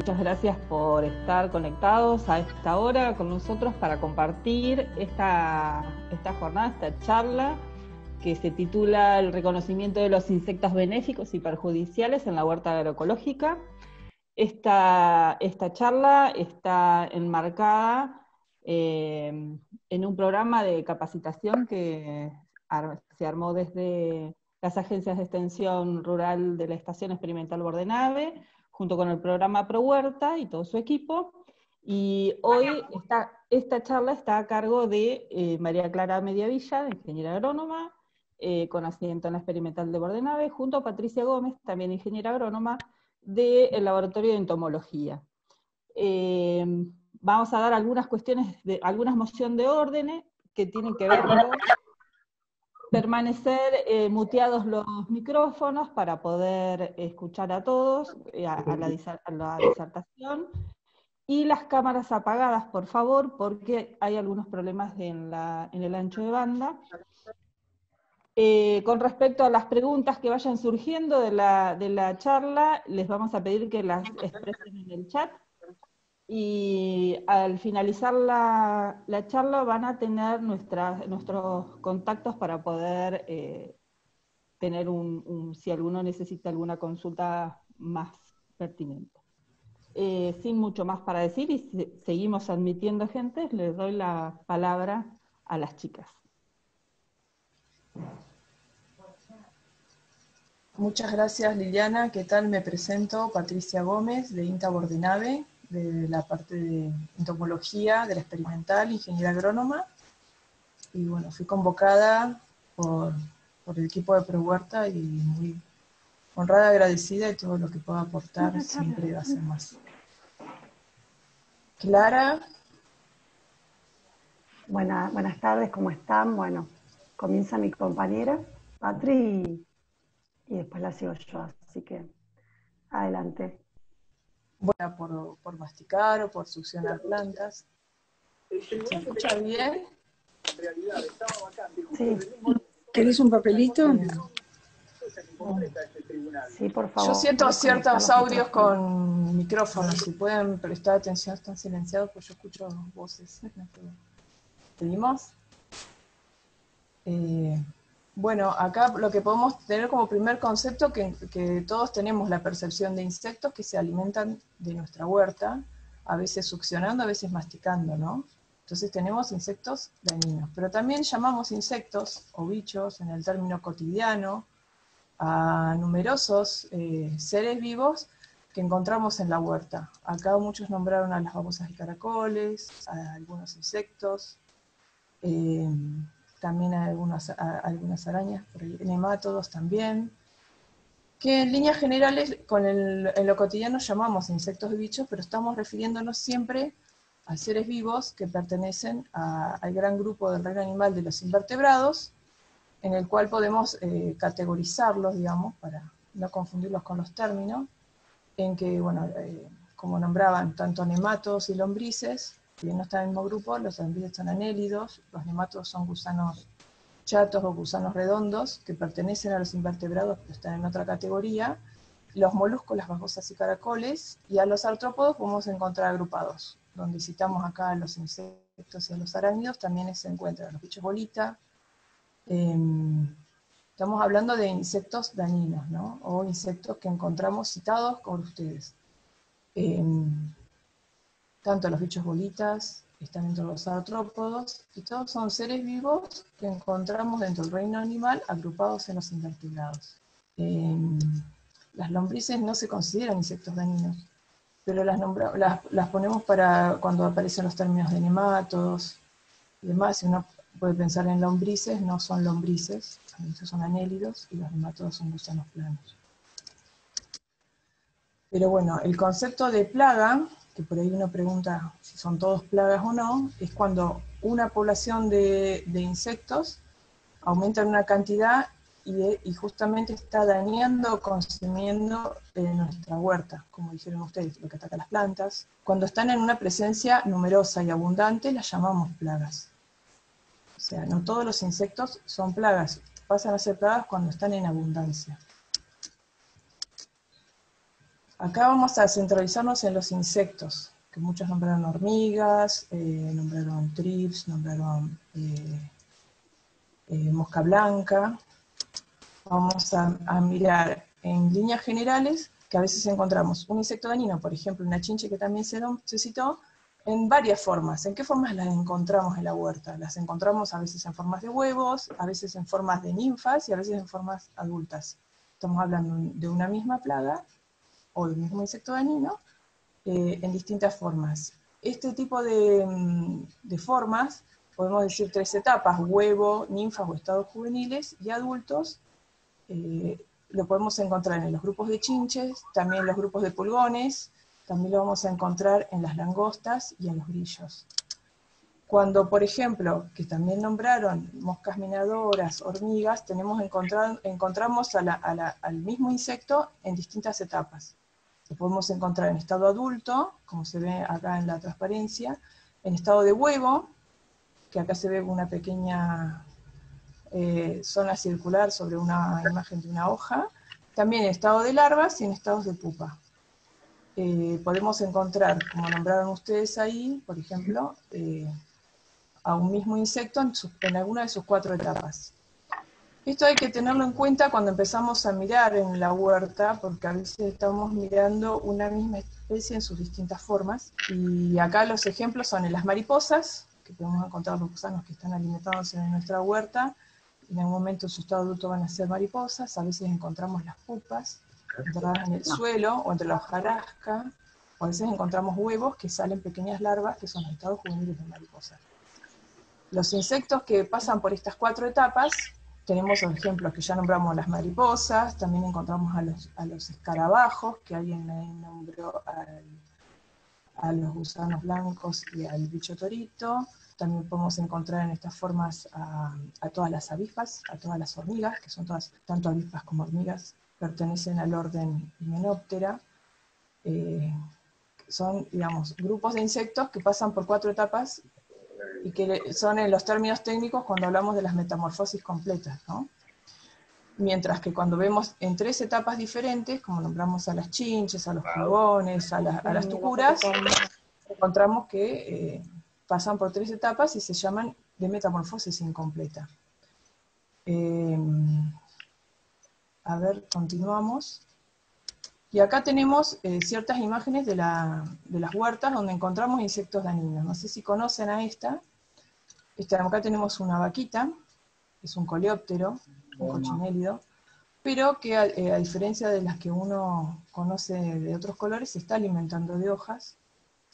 Muchas gracias por estar conectados a esta hora con nosotros para compartir esta jornada, esta charla que se titula El reconocimiento de los insectos benéficos y perjudiciales en la huerta agroecológica. Esta charla está enmarcada en un programa de capacitación que se armó desde las agencias de extensión rural de la Estación Experimental Bordenave, junto con el programa Pro Huerta y todo su equipo, y hoy esta charla está a cargo de María Clara Mediavilla, ingeniera agrónoma, con asiento en la Experimental de Bordenave, junto a Patricia Gómez, también ingeniera agrónoma, del Laboratorio de Entomología. Vamos a dar algunas cuestiones, algunas mociones de órdenes que tienen que ver con permanecer muteados los micrófonos para poder escuchar a todos, a la disertación, y las cámaras apagadas, por favor, porque hay algunos problemas en el ancho de banda. Con respecto a las preguntas que vayan surgiendo de la charla, les vamos a pedir que las expresen en el chat, y al finalizar la charla van a tener nuestros contactos para poder tener si alguno necesita alguna consulta más pertinente. Sin mucho más para decir, y seguimos admitiendo gente, les doy la palabra a las chicas. Muchas gracias, Liliana. ¿Qué tal? Me presento, Patricia Gómez, de INTA Bordenave, de la parte de entomología, de la experimental, ingeniera agrónoma. Y bueno, fui convocada por el equipo de Pro Huerta y muy honrada, agradecida, y todo lo que pueda aportar siempre va a ser más. Clara. Buenas tardes, ¿cómo están? Bueno, comienza mi compañera, Patri, y después la sigo yo, así que adelante. Bueno, por masticar o por succionar plantas. ¿Se escucha bien? Sí. ¿Querés un papelito? Sí, por favor. Yo siento ciertos audios con micrófonos. Si pueden prestar atención, están silenciados, pues yo escucho voces. ¿Seguimos? Bueno, acá lo que podemos tener como primer concepto, que todos tenemos la percepción de insectos que se alimentan de nuestra huerta, a veces succionando, a veces masticando, ¿no? Entonces tenemos insectos dañinos, pero también llamamos insectos o bichos en el término cotidiano a numerosos seres vivos que encontramos en la huerta. Acá muchos nombraron a las babosas y caracoles, a algunos insectos, también hay algunas arañas, nemátodos también, que en líneas generales en lo cotidiano llamamos insectos y bichos, pero estamos refiriéndonos siempre a seres vivos que pertenecen al gran grupo del reino animal de los invertebrados, en el cual podemos categorizarlos, digamos, para no confundirlos con los términos, en que, bueno, como nombraban, tanto nemátodos y lombrices, si bien no están en el mismo grupo, los lombrices son anélidos, los nemátodos son gusanos chatos o gusanos redondos, que pertenecen a los invertebrados pero están en otra categoría, los moluscos, las babosas y caracoles, y a los artrópodos podemos encontrar agrupados, donde citamos acá a los insectos y a los arácnidos, también se encuentran los bichos bolita. Estamos hablando de insectos dañinos, ¿no? O insectos que encontramos citados por ustedes. Tanto los bichos bolitas, están dentro de los artrópodos, y todos son seres vivos que encontramos dentro del reino animal agrupados en los invertebrados. Las lombrices no se consideran insectos dañinos, pero las ponemos para cuando aparecen los términos de nemátodos y demás. Si uno puede pensar en lombrices, no son lombrices, son anélidos, y los nemátodos son gusanos planos. Pero bueno, el concepto de plaga, que por ahí uno pregunta si son todos plagas o no, es cuando una población de insectos aumenta en una cantidad y justamente está dañando, consumiendo nuestra huerta, como dijeron ustedes, lo que ataca las plantas. Cuando están en una presencia numerosa y abundante, las llamamos plagas. O sea, no todos los insectos son plagas, pasan a ser plagas cuando están en abundancia. Acá vamos a centralizarnos en los insectos, que muchos nombraron hormigas, nombraron trips, nombraron mosca blanca. Vamos a mirar en líneas generales, que a veces encontramos un insecto dañino, por ejemplo una chinche que también se citó, en varias formas. ¿En qué formas las encontramos en la huerta? Las encontramos a veces en formas de huevos, a veces en formas de ninfas y a veces en formas adultas. Estamos hablando de una misma plaga o del mismo insecto dañino en distintas formas. Este tipo de formas, podemos decir tres etapas: huevo, ninfas o estados juveniles y adultos. Lo podemos encontrar en los grupos de chinches, también en los grupos de pulgones, también lo vamos a encontrar en las langostas y en los grillos. Cuando, por ejemplo, que también nombraron moscas minadoras, hormigas, encontramos al mismo insecto en distintas etapas. Lo podemos encontrar en estado adulto, como se ve acá en la transparencia, en estado de huevo, que acá se ve una pequeña zona circular sobre una imagen de una hoja, también en estado de larvas y en estados de pupa. Podemos encontrar, como nombraron ustedes ahí, por ejemplo, a un mismo insecto en alguna de sus cuatro etapas. Esto hay que tenerlo en cuenta cuando empezamos a mirar en la huerta, porque a veces estamos mirando una misma especie en sus distintas formas. Y acá los ejemplos son en las mariposas, que podemos encontrar los gusanos que están alimentándose en nuestra huerta. En algún momento en su estado adulto van a ser mariposas, a veces encontramos las pupas enterradas en el suelo o entre la hojarasca, o a veces encontramos huevos que salen pequeñas larvas que son los estados juveniles de mariposas. Los insectos que pasan por estas cuatro etapas, tenemos los ejemplos que ya nombramos, las mariposas, también encontramos a los escarabajos, que alguien nombró a los gusanos blancos y al bicho torito. También podemos encontrar en estas formas a todas las avispas, a todas las hormigas, que son todas, tanto avispas como hormigas, pertenecen al orden Hymenoptera. Son, digamos, grupos de insectos que pasan por cuatro etapas y que son en los términos técnicos cuando hablamos de las metamorfosis completas, ¿no? Mientras que cuando vemos en tres etapas diferentes, como nombramos a las chinches, a los pulgones, a las tucuras, encontramos que pasan por tres etapas y se llaman de metamorfosis incompleta. A ver, continuamos. Y acá tenemos ciertas imágenes de las huertas donde encontramos insectos dañinos. No sé si conocen a esta. Acá tenemos una vaquita, es un coleóptero, un cochinélido, pero que a diferencia de las que uno conoce de otros colores, se está alimentando de hojas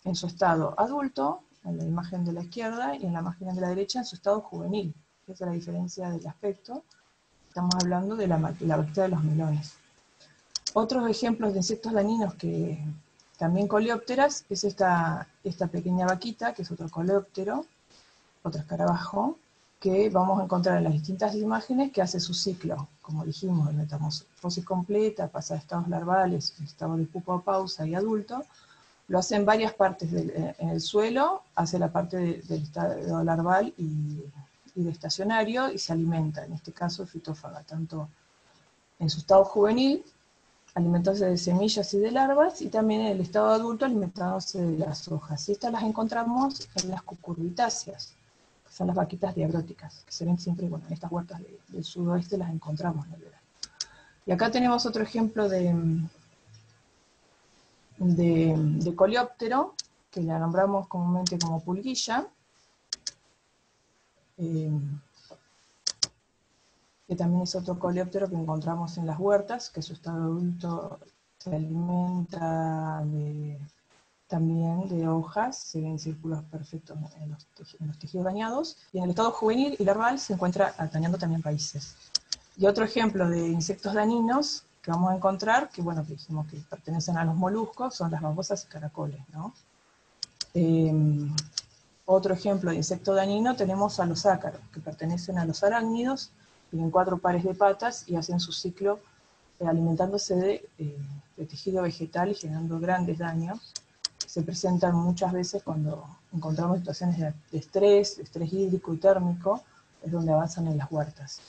en su estado adulto, en la imagen de la izquierda, y en la imagen de la derecha en su estado juvenil. Esa es la diferencia del aspecto. Estamos hablando de la vaquita de los melones. Otros ejemplos de insectos dañinos que también coleópteras es esta pequeña vaquita, que es otro coleóptero, otro escarabajo, que vamos a encontrar en las distintas imágenes, que hace su ciclo, como dijimos, en metamorfosis completa, pasa a estados larvales, estado de pupa o pausa y adulto. Lo hace en varias partes en el suelo, hace la parte del estado larval y de estacionario, y se alimenta, en este caso fitófaga, tanto en su estado juvenil, alimentándose de semillas y de larvas, y también en el estado adulto alimentándose de las hojas. Y estas las encontramos en las cucurbitáceas, que son las vaquitas diabróticas, que se ven siempre, bueno, en estas huertas del sudoeste las encontramos en el verano. Y acá tenemos otro ejemplo de coleóptero, que la nombramos comúnmente como pulguilla, que también es otro coleóptero que encontramos en las huertas, que su estado adulto se alimenta también de hojas, se ven círculos perfectos en los tejidos dañados, y en el estado juvenil y larval se encuentra dañando también raíces. Y otro ejemplo de insectos dañinos que vamos a encontrar, que bueno, que dijimos que pertenecen a los moluscos, son las babosas y caracoles, ¿no? Otro ejemplo de insecto dañino tenemos a los ácaros, que pertenecen a los arácnidos, tienen cuatro pares de patas y hacen su ciclo alimentándose de tejido vegetal y generando grandes daños. Se presentan muchas veces cuando encontramos situaciones de estrés hídrico y térmico, es donde avanzan en las huertas.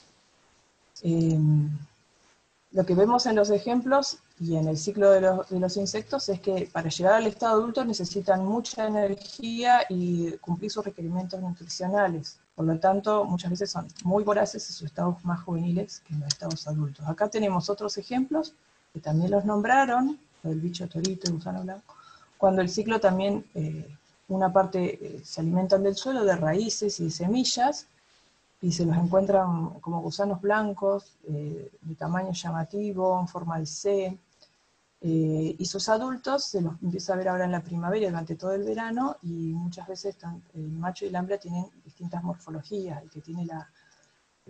Lo que vemos en los ejemplos y en el ciclo de los insectos es que para llegar al estado adulto necesitan mucha energía y cumplir sus requerimientos nutricionales. Por lo tanto, muchas veces son muy voraces en sus estados más juveniles que en los estados adultos. Acá tenemos otros ejemplos que también los nombraron, el bicho torito, el gusano blanco, cuando el ciclo también, una parte se alimentan del suelo, de raíces y de semillas, y se los encuentran como gusanos blancos, de tamaño llamativo, en forma de C, y sus adultos se los empieza a ver ahora en la primavera, durante todo el verano, y muchas veces el macho y la hembra tienen distintas morfologías. El que tiene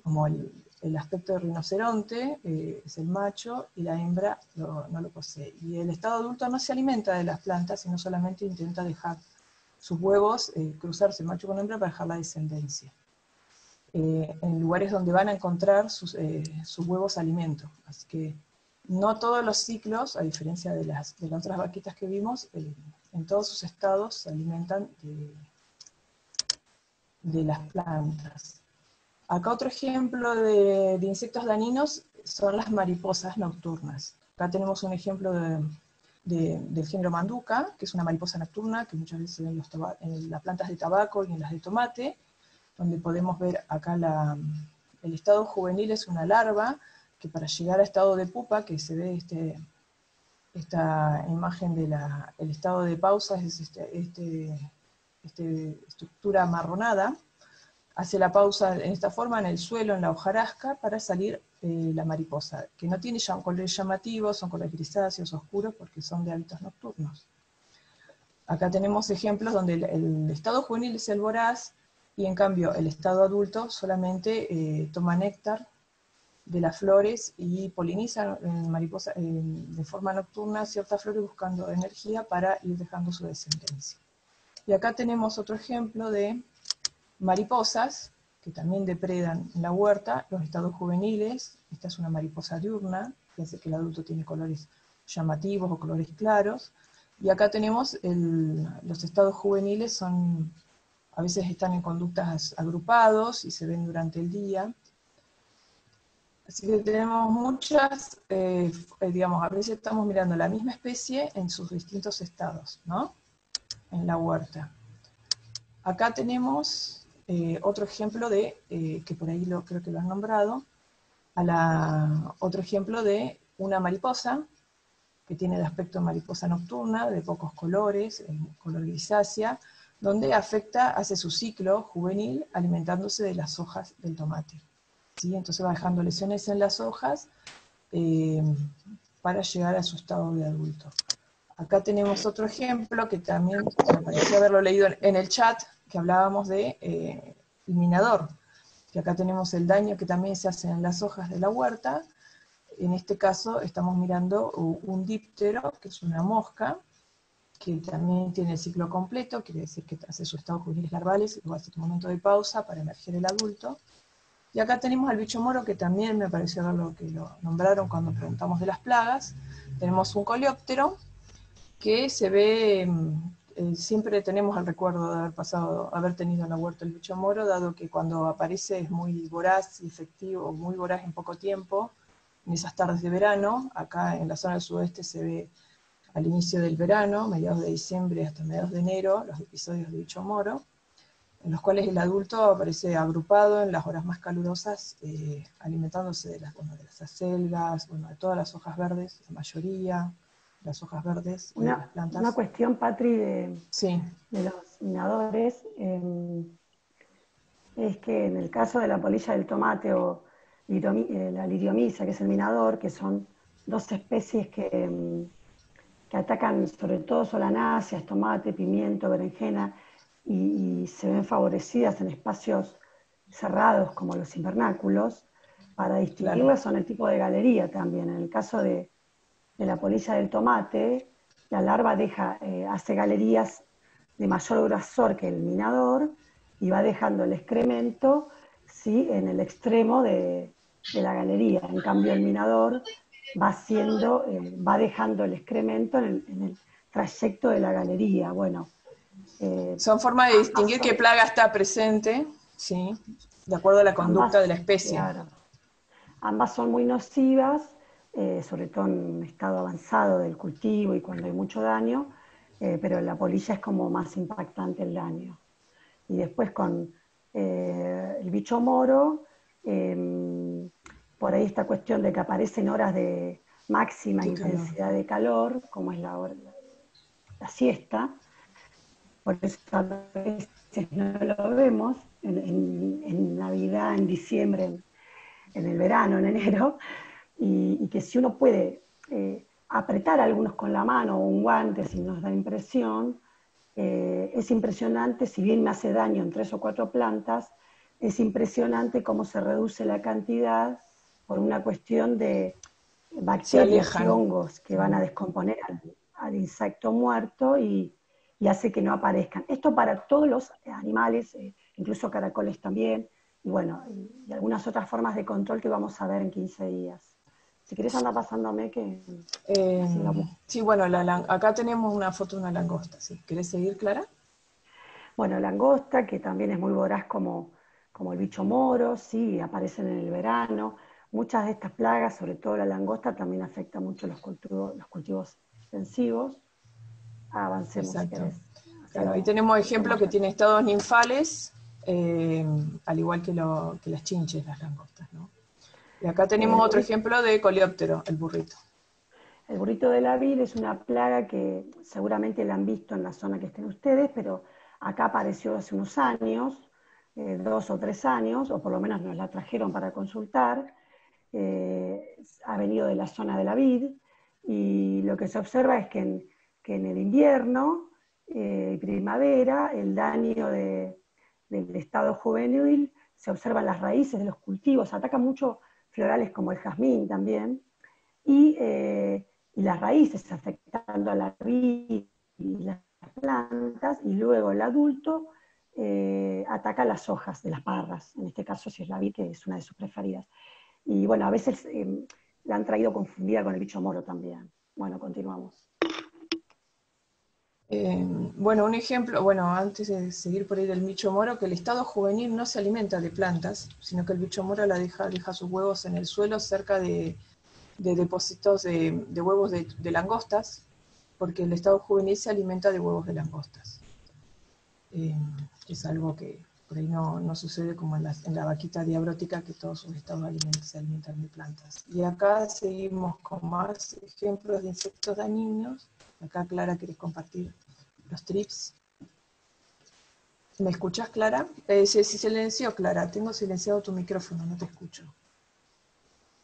como el aspecto de rinoceronte es el macho, y la hembra no lo posee. Y el estado adulto no se alimenta de las plantas, sino solamente intenta dejar sus huevos, cruzarse macho con hembra para dejar la descendencia. En lugares donde van a encontrar sus huevos alimento. Así que no todos los ciclos, a diferencia de las otras vaquitas que vimos, en todos sus estados se alimentan de las plantas. Acá otro ejemplo de insectos dañinos son las mariposas nocturnas. Acá tenemos un ejemplo del género Manduca, que es una mariposa nocturna que muchas veces se ven en las plantas de tabaco y en las de tomate, donde podemos ver acá el estado juvenil es una larva, que para llegar a estado de pupa, que se ve esta imagen del estado de pausa, es estructura amarronada, hace la pausa en esta forma, en el suelo, en la hojarasca, para salir la mariposa, que no tiene ya un color llamativo, son colores grisáceos, oscuros, porque son de hábitos nocturnos. Acá tenemos ejemplos donde el estado juvenil es el voraz, y en cambio el estado adulto solamente toma néctar de las flores y poliniza de forma nocturna ciertas flores buscando energía para ir dejando su descendencia. Y acá tenemos otro ejemplo de mariposas que también depredan en la huerta, los estados juveniles. Esta es una mariposa diurna, fíjense que el adulto tiene colores llamativos o colores claros. Y acá tenemos los estados juveniles son... A veces están en conductas agrupados y se ven durante el día. Así que tenemos muchas, digamos, a veces estamos mirando la misma especie en sus distintos estados, ¿no? En la huerta. Acá tenemos otro ejemplo que por ahí creo que lo han nombrado, otro ejemplo de una mariposa, que tiene el aspecto de mariposa nocturna, de pocos colores, color grisácea, donde hace su ciclo juvenil alimentándose de las hojas del tomate. ¿Sí? Entonces va dejando lesiones en las hojas para llegar a su estado de adulto. Acá tenemos otro ejemplo que también me pareció haberlo leído en el chat, que hablábamos de el minador. Que acá tenemos el daño que también se hace en las hojas de la huerta. En este caso estamos mirando un díptero, que es una mosca, que también tiene el ciclo completo, quiere decir que hace sus estados juveniles larvales, luego hace un momento de pausa para emerger el adulto. Y acá tenemos al bicho moro, que también me pareció ver lo que lo nombraron cuando preguntamos de las plagas. Tenemos un coleóptero, que se ve, siempre tenemos el recuerdo de haber tenido en la huerta el bicho moro, dado que cuando aparece es muy voraz y efectivo, muy voraz en poco tiempo, en esas tardes de verano. Acá en la zona del sudoeste se ve al inicio del verano, mediados de diciembre hasta mediados de enero, los episodios de bicho moro, en los cuales el adulto aparece agrupado en las horas más calurosas, alimentándose de las acelgas, de todas las hojas verdes, la mayoría, las hojas verdes, de las plantas. Una cuestión, Patri, de los minadores, es que en el caso de la polilla del tomate o la liriomisa, que es el minador, que son dos especies que atacan sobre todo solanáceas, tomate, pimiento, berenjena, y se ven favorecidas en espacios cerrados como los invernáculos. Para distinguirlas son el tipo de galería también. En el caso de la polilla del tomate, la larva hace galerías de mayor grosor que el minador y va dejando el excremento, ¿sí?, en el extremo de la galería. En cambio el minador va dejando el excremento en el trayecto de la galería. Bueno, son formas de distinguir qué plaga está presente, ¿sí?, de acuerdo a la conducta de la especie. Claro. Ambas son muy nocivas, sobre todo en estado avanzado del cultivo y cuando hay mucho daño, pero la polilla es como más impactante el daño. Y después con el bicho moro, por ahí esta cuestión de que aparecen horas de máxima intensidad de calor, como es la siesta, por eso a veces no lo vemos en Navidad, en diciembre, en el verano, en enero, y que si uno puede apretar a algunos con la mano o un guante si nos da impresión, es impresionante, si bien me hace daño en 3 o 4 plantas, es impresionante cómo se reduce la cantidad por una cuestión de bacterias y hongos que van a descomponer al insecto muerto y hace que no aparezcan. Esto para todos los animales, incluso caracoles también, y bueno, y algunas otras formas de control que vamos a ver en 15 días. Si querés anda pasándome que... sí, bueno, acá tenemos una foto de una langosta, ¿sí? ¿Querés seguir, Clara? Bueno, langosta, que también es muy voraz como el bicho moro, sí, aparecen en el verano. Muchas de estas plagas, sobre todo la langosta, también afecta mucho los cultivos extensivos. Avancemos. Exacto. Claro, ahí tenemos ejemplos que tienen estados ninfales, al igual que las chinches, las langostas, ¿no? Y acá tenemos otro ejemplo de coleóptero, el burrito. El burrito de la vid es una plaga que seguramente la han visto en la zona que estén ustedes, pero acá apareció hace unos años, 2 o 3 años, o por lo menos nos la trajeron para consultar, ha venido de la zona de la vid, y lo que se observa es que en el invierno y primavera, el daño del estado juvenil se observan las raíces de los cultivos, ataca mucho florales como el jazmín también, y las raíces afectando a la vid y las plantas, y luego el adulto ataca las hojas de las parras, en este caso si es la vid, que es una de sus preferidas. Y bueno, a veces la han traído confundida con el bicho moro también. Bueno, continuamos. Bueno, un ejemplo, bueno, antes de seguir por ahí del bicho moro, que el estado juvenil no se alimenta de plantas, sino que el bicho moro deja sus huevos en el suelo cerca de depósitos de huevos de langostas, porque el estado juvenil se alimenta de huevos de langostas. Es algo que por ahí no sucede como en la vaquita diabrótica, que todos sus estados se alimentan de plantas. Y acá seguimos con más ejemplos de insectos dañinos. Acá, Clara, ¿querés compartir los trips? ¿Me escuchás, Clara? Sí, silenció, Clara. Tengo silenciado tu micrófono, no te escucho.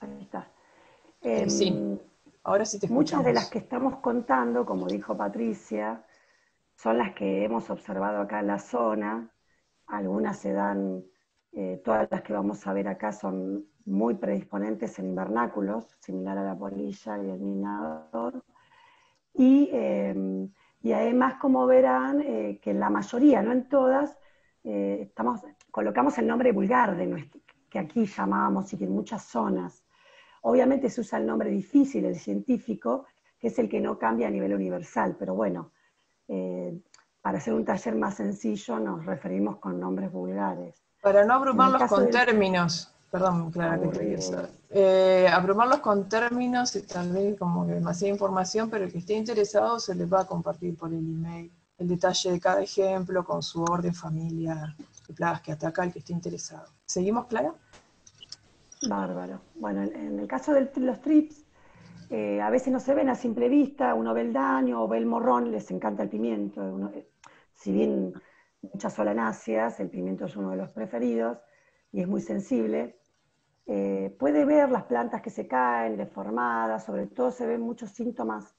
Ahí está. Sí, ahora sí te escuchamos. Muchas de las que estamos contando, como dijo Patricia, son las que hemos observado acá en la zona. Algunas se dan, todas las que vamos a ver acá son muy predisponentes en invernáculos, similar a la polilla y el minador. Y además, como verán, que en la mayoría, no en todas, colocamos el nombre vulgar que aquí llamábamos y que en muchas zonas. Obviamente se usa el nombre difícil, el científico, que es el que no cambia a nivel universal, pero bueno, para hacer un taller más sencillo nos referimos con nombres vulgares. Para no abrumarlos con términos. Perdón, Clara, abrumarlos con términos y tal vez como que demasiada información, pero el que esté interesado se les va a compartir por el email el detalle de cada ejemplo con su orden, familia, de plagas que ataca, el que esté interesado. ¿Seguimos, Clara? Bárbaro. Bueno, en el caso de los trips, a veces no se ven a simple vista, uno ve el daño o ve el morrón, les encanta el pimiento. Si bien muchas solanáceas, el pimiento es uno de los preferidos y es muy sensible. Puede ver las plantas que se caen, deformadas, sobre todo se ven muchos síntomas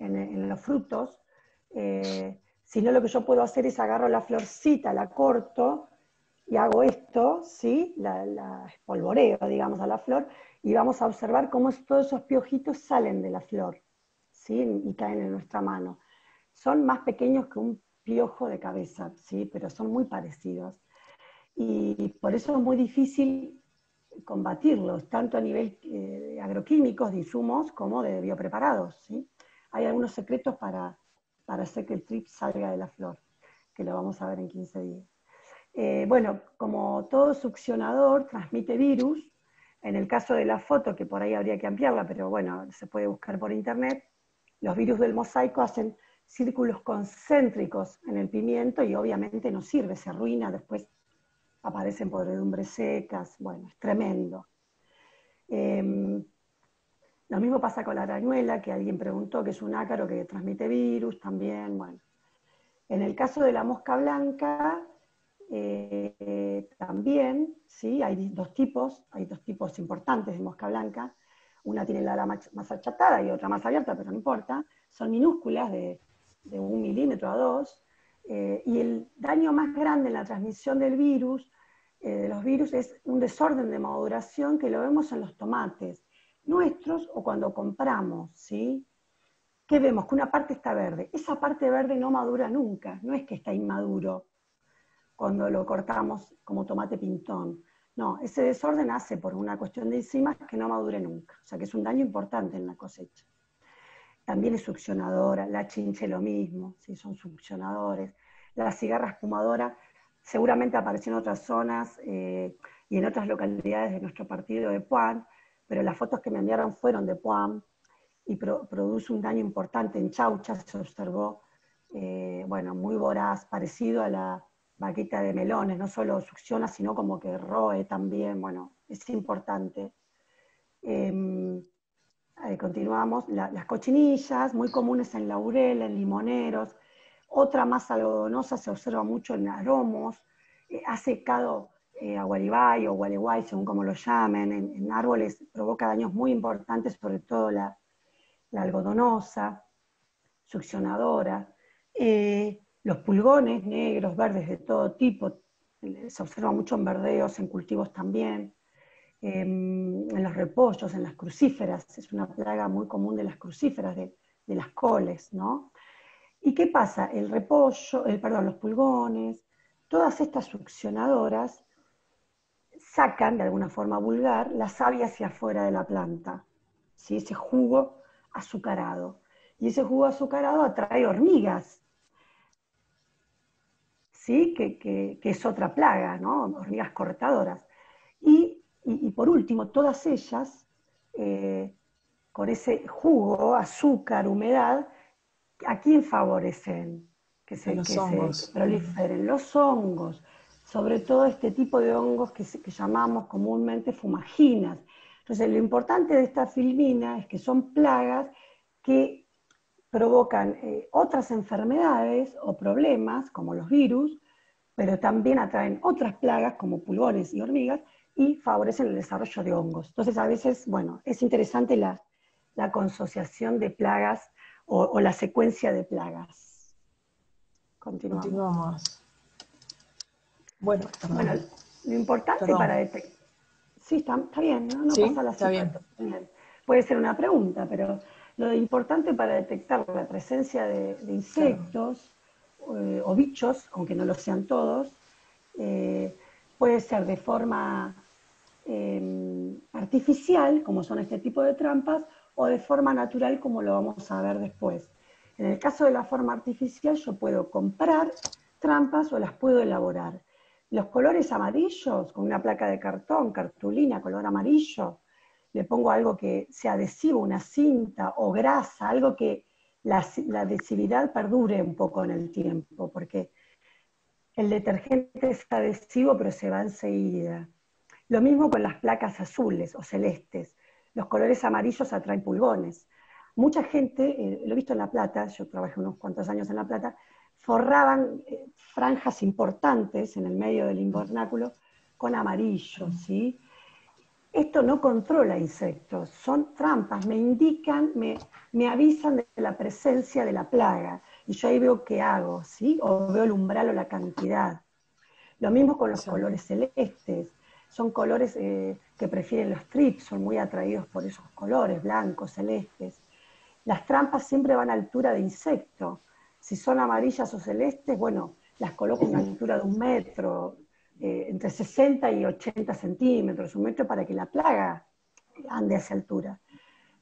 en los frutos. Si no, lo que yo puedo hacer es agarro la florcita, la corto, y hago esto, ¿sí? La espolvoreo, digamos, a la flor, y vamos a observar cómo todos esos piojitos salen de la flor, ¿sí? Y caen en nuestra mano. Son más pequeños que un piojo de cabeza, ¿sí? Pero son muy parecidos. Y por eso es muy difícil combatirlos, tanto a nivel agroquímicos, de insumos, como de biopreparados, ¿sí? Hay algunos secretos para hacer que el trips salga de la flor, que lo vamos a ver en 15 días. Bueno, como todo succionador transmite virus, En el caso de la foto, que por ahí habría que ampliarla, pero bueno, se puede buscar por internet, los virus del mosaico hacen círculos concéntricos en el pimiento y obviamente no sirve, se arruina, después aparecen podredumbres secas, bueno, es tremendo. Lo mismo pasa con la arañuela, que alguien preguntó, que es un ácaro que transmite virus también, bueno. En el caso de la mosca blanca, también, ¿sí? Hay dos tipos importantes de mosca blanca, una tiene la ala más achatada y otra más abierta, pero no importa, son minúsculas de 1 milímetro a 2, y el daño más grande en la transmisión del virus, de los virus, es un desorden de maduración que lo vemos en los tomates nuestros o cuando compramos, ¿sí? ¿Qué vemos? Que una parte está verde, esa parte verde no madura nunca, no es que está inmaduro cuando lo cortamos como tomate pintón. No, ese desorden hace por una cuestión de enzimas que no madure nunca, o sea que es un daño importante en la cosecha. También es succionadora, la chinche lo mismo, ¿sí? Son succionadores. La cigarra espumadora seguramente apareció en otras zonas y en otras localidades de nuestro partido de Puan, pero las fotos que me enviaron fueron de Puan y produce un daño importante en Chaucha, se observó, bueno, muy voraz, parecido a la vaquita de melones, no solo succiona, sino como que roe también, bueno, es importante. Continuamos, las cochinillas, muy comunes en laurel, en limoneros, otra más algodonosa se observa mucho en aromos, ha secado aguaribay o gualeguay, según como lo llamen, en árboles provoca daños muy importantes, sobre todo la algodonosa, succionadora. Los pulgones negros, verdes de todo tipo, se observa mucho en verdeos, en cultivos también, en los repollos, en las crucíferas, es una plaga muy común de las crucíferas, de las coles, ¿no? ¿Y qué pasa? El repollo, perdón, los pulgones, todas estas succionadoras sacan, de alguna forma vulgar, la savia hacia afuera de la planta, ¿sí? Ese jugo azucarado. Y ese jugo azucarado atrae hormigas, ¿sí? Que es otra plaga, ¿no? Hormigas cortadoras. Y por último, todas ellas, con ese jugo, azúcar, humedad, ¿a quién favorecen? Que se proliferen los hongos, sobre todo este tipo de hongos que llamamos comúnmente fumaginas. Entonces, lo importante de esta filmina es que son plagas que provocan otras enfermedades o problemas, como los virus, pero también atraen otras plagas, como pulgones y hormigas, y favorecen el desarrollo de hongos. Entonces a veces, bueno, es interesante la consociación de plagas o la secuencia de plagas. Continuamos. Bueno, lo importante para detectar... Sí, está bien, ¿no? No sí, pasa la secuencia. Bien. Puede ser una pregunta, pero... Lo importante para detectar la presencia de insectos o bichos, aunque no lo sean todos, puede ser de forma artificial, como son este tipo de trampas, o de forma natural, como lo vamos a ver después. En el caso de la forma artificial, yo puedo comprar trampas o las puedo elaborar. Los colores amarillos, con una placa de cartón, cartulina, color amarillo, le pongo algo que sea adhesivo, una cinta o grasa, algo que la adhesividad perdure un poco en el tiempo, porque el detergente es adhesivo pero se va enseguida. Lo mismo con las placas azules o celestes, los colores amarillos atraen pulgones. Mucha gente, lo he visto en La Plata, yo trabajé unos cuantos años en La Plata, forraban franjas importantes en el medio del invernáculo con amarillo, ¿sí? Esto no controla insectos, son trampas, me indican, me avisan de la presencia de la plaga, y yo ahí veo qué hago, ¿sí? O veo el umbral o la cantidad. Lo mismo con los colores celestes, son colores que prefieren los trips, son muy atraídos por esos colores, blancos, celestes. Las trampas siempre van a altura de insecto, si son amarillas o celestes, bueno, las coloco a una altura de 1 metro, entre 60 y 80 centímetros, 1 metro, para que la plaga ande a esa altura.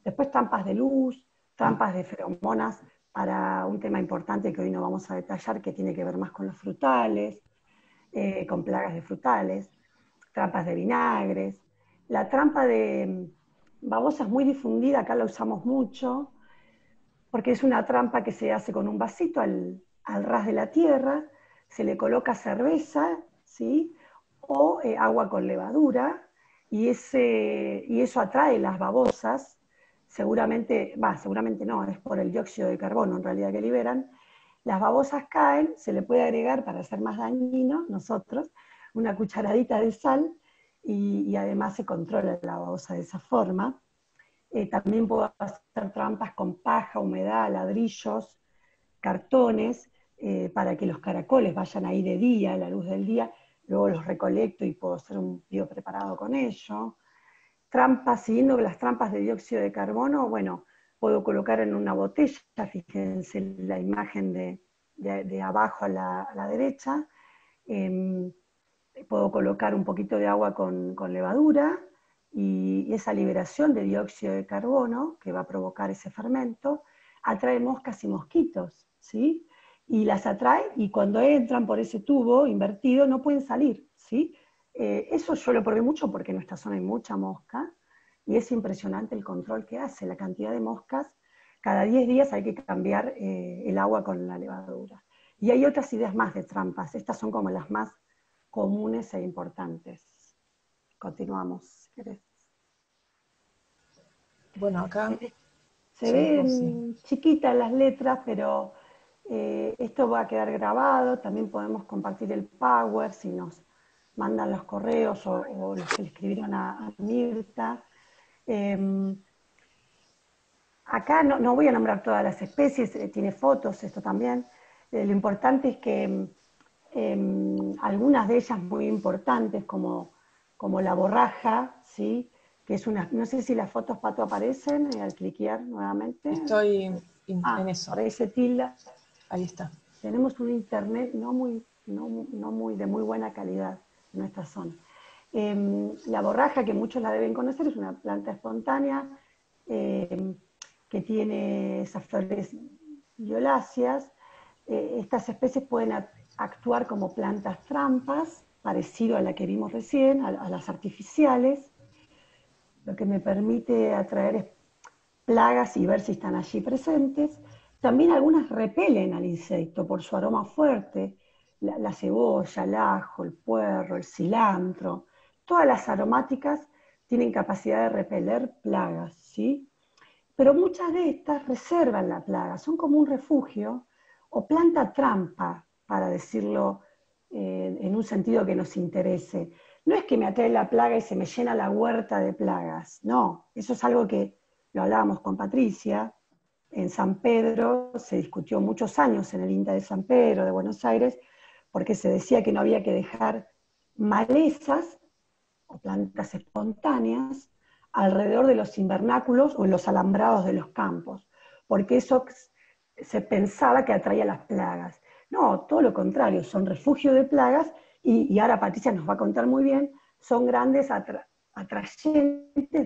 Después trampas de luz, trampas de feromonas, para un tema importante que hoy no vamos a detallar, que tiene que ver más con los frutales, con plagas de frutales, trampas de vinagres, La trampa de babosa es muy difundida, acá la usamos mucho, porque es una trampa que se hace con un vasito al ras de la tierra, se le coloca cerveza, ¿sí? O agua con levadura, y eso atrae las babosas, seguramente, seguramente no, es por el dióxido de carbono en realidad que liberan. Las babosas caen, se le puede agregar, para ser más dañino, nosotros, una cucharadita de sal, y además se controla la babosa de esa forma. También puedo hacer trampas con paja, humedad, ladrillos, cartones, para que los caracoles vayan ahí de día, a la luz del día, luego los recolecto y puedo hacer un bio preparado con ello. Trampas, siguiendo las trampas de dióxido de carbono, bueno, puedo colocar en una botella, fíjense la imagen de abajo a la derecha, puedo colocar un poquito de agua con levadura, y esa liberación de dióxido de carbono que va a provocar ese fermento, atrae moscas y mosquitos, ¿sí? Y las atrae, y cuando entran por ese tubo invertido no pueden salir, ¿sí? Eso yo lo probé mucho porque en nuestra zona hay mucha mosca, y es impresionante el control que hace, la cantidad de moscas. Cada 10 días hay que cambiar el agua con la levadura. Y hay otras ideas más de trampas, estas son como las más comunes e importantes. Continuamos. Bueno, acá se ven chiquitas las letras, pero esto va a quedar grabado, también podemos compartir el power si nos mandan los correos o los que le escribieron a Mirta. Acá no voy a nombrar todas las especies, tiene fotos esto también. Lo importante es que algunas de ellas muy importantes, como la borraja, ¿sí? Que es una, no sé si las fotos, Pato, aparecen al cliquear nuevamente. Estoy en eso. Aparece tilda. Ahí está. Tenemos un internet no muy de muy buena calidad en nuestra zona. La borraja, que muchos la deben conocer, es una planta espontánea que tiene esas flores violáceas. Estas especies pueden actuar como plantas trampas, parecido a la que vimos recién, a las artificiales, lo que me permite atraer plagas y ver si están allí presentes. También algunas repelen al insecto por su aroma fuerte, la cebolla, el ajo, el puerro, el cilantro, todas las aromáticas tienen capacidad de repeler plagas, ¿sí? Pero muchas de estas reservan la plaga, son como un refugio o planta trampa, para decirlo en un sentido que nos interese. No es que me atrae la plaga y se me llena la huerta de plagas, no, eso es algo que lo hablábamos con Patricia, en San Pedro se discutió muchos años en el INTA de San Pedro, de Buenos Aires, porque se decía que no había que dejar malezas o plantas espontáneas alrededor de los invernáculos o en los alambrados de los campos, porque eso se pensaba que atraía las plagas. No, todo lo contrario, son refugio de plagas, y ahora Patricia nos va a contar muy bien, son grandes atrayentes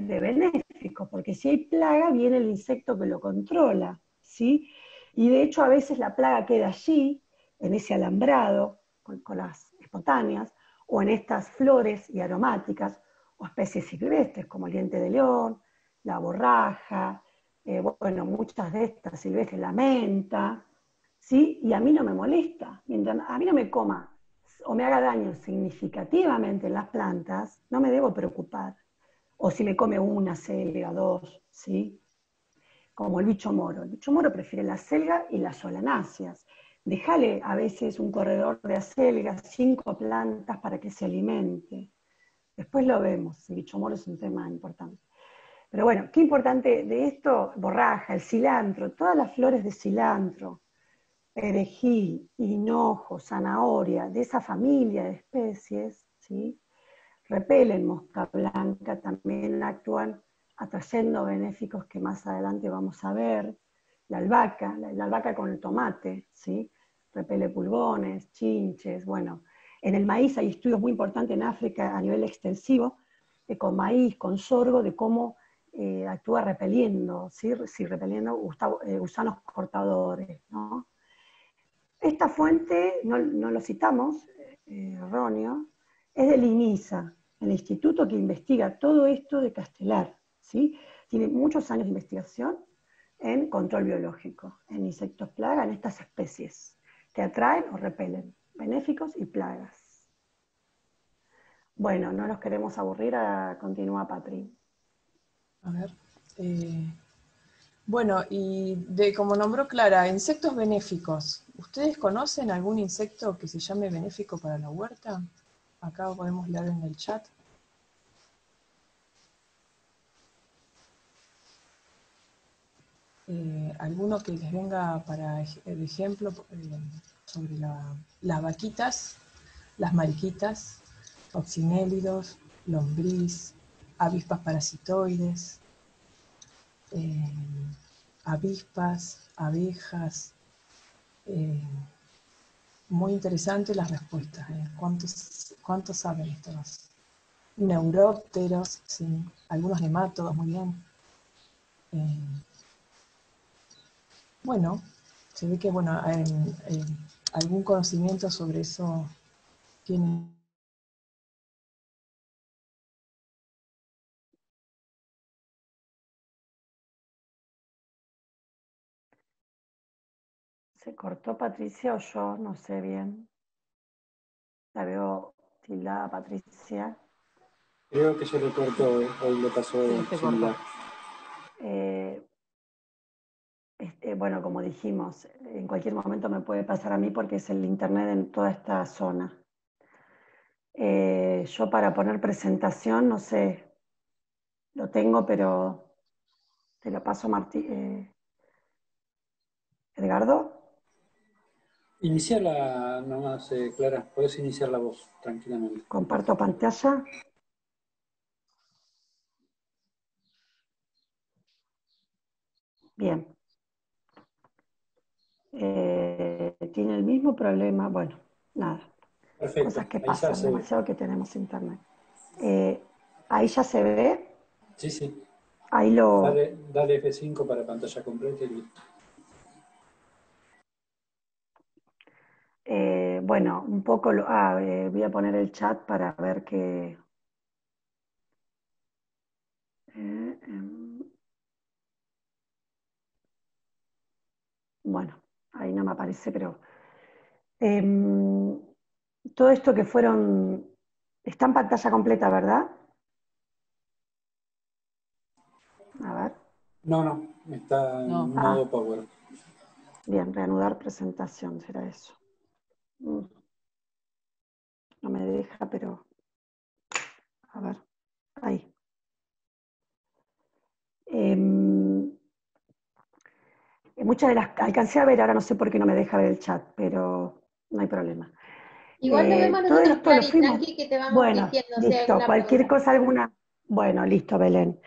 de benéficos, porque si hay plaga viene el insecto que lo controla, ¿sí? Y de hecho a veces la plaga queda allí, en ese alambrado, con las espontáneas, o en estas flores y aromáticas, o especies silvestres como el diente de león, la borraja, bueno, muchas de estas silvestres, la menta, ¿sí? Y a mí no me molesta, mientras a mí no me coma o me haga daño significativamente en las plantas, no me debo preocupar. O si me come una selga, dos, ¿sí? Como el bicho moro. El bicho moro prefiere la selga y las solanáceas. Déjale a veces un corredor de acelgas, 5 plantas para que se alimente. Después lo vemos, el bicho moro es un tema importante. Pero bueno, qué importante de esto, borraja, el cilantro, todas las flores de cilantro, perejil, hinojo, zanahoria, de esa familia de especies, ¿sí? Repelen mosca blanca, también actúan atrayendo benéficos que más adelante vamos a ver. La albahaca, la albahaca con el tomate, ¿sí? Repele pulgones, chinches, bueno. En el maíz hay estudios muy importantes en África a nivel extensivo, con maíz, con sorgo, de cómo actúa repeliendo, ¿sí? Sí, repeliendo gusanos cortadores, ¿no? Esta fuente, no lo citamos, erróneo, es del IMISA, al instituto que investiga todo esto de Castelar, ¿sí? Tiene muchos años de investigación en control biológico, en insectos plaga, en estas especies que atraen o repelen, benéficos y plagas. Bueno, no los queremos aburrir, continúa Patri. A ver, bueno, y de como nombró Clara, insectos benéficos. ¿Ustedes conocen algún insecto que se llame benéfico para la huerta? Acá podemos leer en el chat. Alguno que les venga para el ejemplo sobre las vaquitas, las mariquitas, oxinélidos, lombriz, avispas parasitoides, avispas, abejas. Muy interesante las respuestas. ¿Cuántos saben estos? Neurópteros, sí, algunos nematodos, muy bien. Bueno, se ve que bueno, algún conocimiento sobre eso tienen. ¿Se cortó Patricia o yo? No sé bien. La veo tildada, Patricia. Creo que se le cortó, hoy le pasó de tildada. Bueno, como dijimos, en cualquier momento me puede pasar a mí porque es el internet en toda esta zona. Yo para poner presentación, no sé, lo tengo, pero te lo paso, Martín. ¿Edgardo? Iniciarla nomás, Clara, podés iniciar la voz tranquilamente. Comparto pantalla. Bien. Tiene el mismo problema, bueno, nada. Perfecto. Cosas que pasan, demasiado que tenemos internet. ¿Ahí ya se ve? Sí, sí. Ahí lo... Dale F5 para pantalla completa y listo. Bueno, un poco, voy a poner el chat para ver qué... Bueno, ahí no me aparece, pero... todo esto que fueron... Está en pantalla completa, ¿verdad? A ver. No, no, está en modo power. Bien, reanudar presentación, será eso. No me deja, pero... A ver, ahí. Muchas de las... Alcancé a ver, ahora no sé por qué no me deja ver el chat, pero no hay problema. Igual lo vemos nosotros, Cari, que te vamos diciendo. Bueno, listo, cualquier cosa, alguna... Bueno, listo, Belén.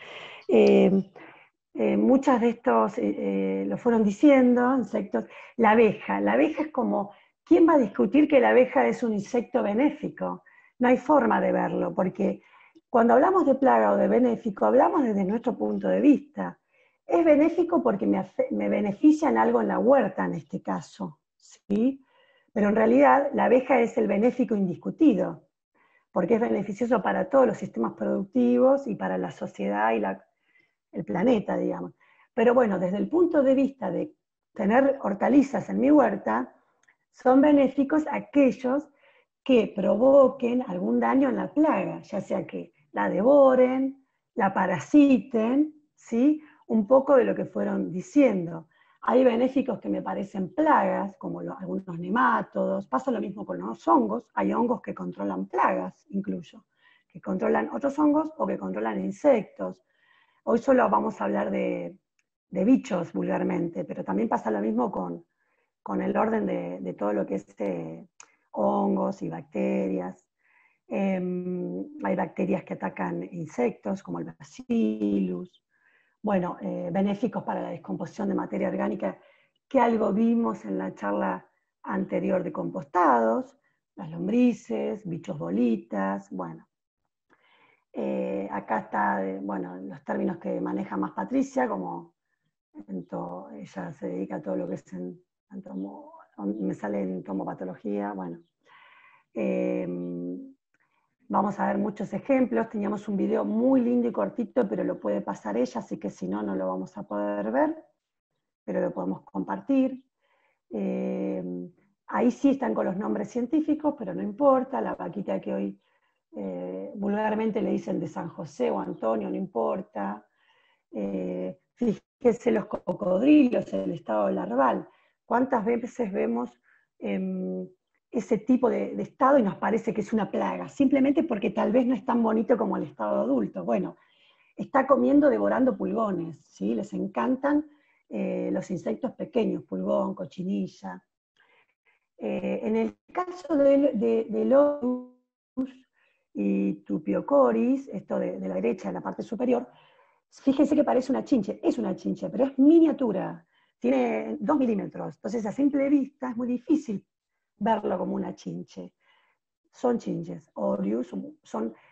Muchas de estos lo fueron diciendo, insectos. La abeja es como... ¿Quién va a discutir que la abeja es un insecto benéfico? No hay forma de verlo, porque cuando hablamos de plaga o de benéfico, hablamos desde nuestro punto de vista. Es benéfico porque me beneficia en algo en la huerta, en este caso, ¿sí? Pero en realidad la abeja es el benéfico indiscutido, porque es beneficioso para todos los sistemas productivos y para la sociedad y el planeta, digamos. Pero bueno, desde el punto de vista de tener hortalizas en mi huerta, son benéficos aquellos que provoquen algún daño en la plaga, ya sea que la devoren, la parasiten, ¿sí? Un poco de lo que fueron diciendo. Hay benéficos que me parecen plagas, como algunos nematodos, pasa lo mismo con los hongos, hay hongos que controlan plagas, incluso, que controlan otros hongos o que controlan insectos. Hoy solo vamos a hablar de bichos vulgarmente, pero también pasa lo mismo con el orden de todo lo que es hongos y bacterias. Hay bacterias que atacan insectos, como el bacillus. Bueno, benéficos para la descomposición de materia orgánica, que algo vimos en la charla anterior de compostados, las lombrices, bichos bolitas, bueno. Acá está, bueno, los términos que maneja más Patricia, como ella se dedica a todo lo que es me sale en entomopatología, bueno. Vamos a ver muchos ejemplos, teníamos un video muy lindo y cortito, pero lo puede pasar ella, así que si no, no lo vamos a poder ver, pero lo podemos compartir. Ahí sí están con los nombres científicos, pero no importa, la vaquita que hoy vulgarmente le dicen de San José o Antonio, no importa. Fíjense los cocodrilos, el estado larval. ¿Cuántas veces vemos ese tipo de estado y nos parece que es una plaga? Simplemente porque tal vez no es tan bonito como el estado adulto. Bueno, está comiendo, devorando pulgones, ¿sí? Les encantan los insectos pequeños, pulgón, cochinilla. En el caso del Lobus y Tupiocoris, esto de la derecha, en la parte superior, fíjense que parece una chinche, es una chinche, pero es miniatura, tiene 2 milímetros, entonces a simple vista es muy difícil verlo como una chinche. Son chinches, Orius,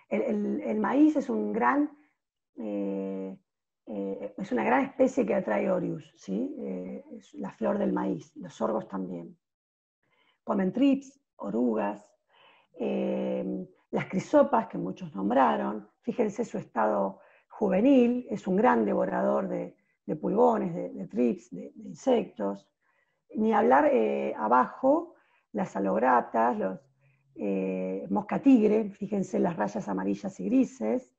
el maíz es un gran, es una gran especie que atrae Orius, ¿sí? Es la flor del maíz, los sorgos también. Comen trips, orugas, las crisopas que muchos nombraron, fíjense su estado juvenil, es un gran devorador de pulgones, de trips, de insectos. Ni hablar abajo, las alogratas, los moscatigre, fíjense las rayas amarillas y grises.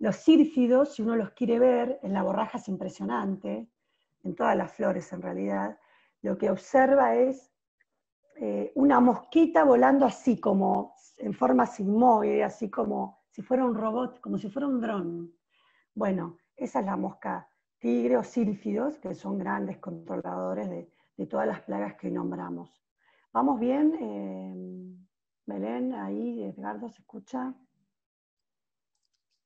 Los círfidos, si uno los quiere ver, en la borraja es impresionante, en todas las flores en realidad. Lo que observa es una mosquita volando así, como en forma inmóvil, así como si fuera un robot, como si fuera un dron. Bueno, esa es la mosca tigre o círfidos, que son grandes controladores de todas las plagas que nombramos. ¿Vamos bien? Belén, ahí, Edgardo, ¿se escucha?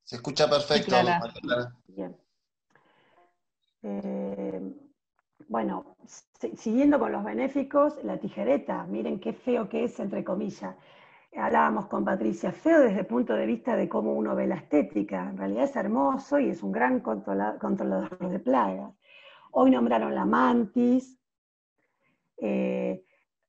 Se escucha perfecto, María Clara. Bien. Bueno, siguiendo con los benéficos, la tijereta, miren qué feo que es, entre comillas. Hablábamos con Patricia, feo desde el punto de vista de cómo uno ve la estética, en realidad es hermoso y es un gran controlador de plagas. Hoy nombraron la mantis,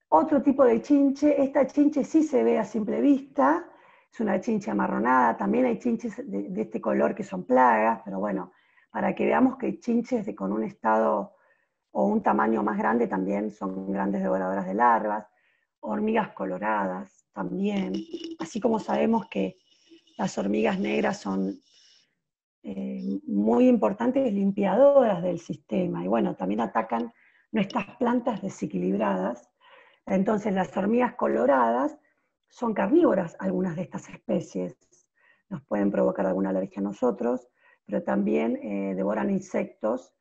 otro tipo de chinche, esta chinche sí se ve a simple vista, es una chinche amarronada, también hay chinches de este color que son plagas, pero bueno, para que veamos que chinches con un estado o un tamaño más grande también son grandes devoradoras de larvas, hormigas coloradas también, así como sabemos que las hormigas negras son muy importantes limpiadoras del sistema, y bueno, también atacan nuestras plantas desequilibradas, entonces las hormigas coloradas son carnívoras algunas de estas especies, nos pueden provocar alguna alergia a nosotros, pero también devoran insectos,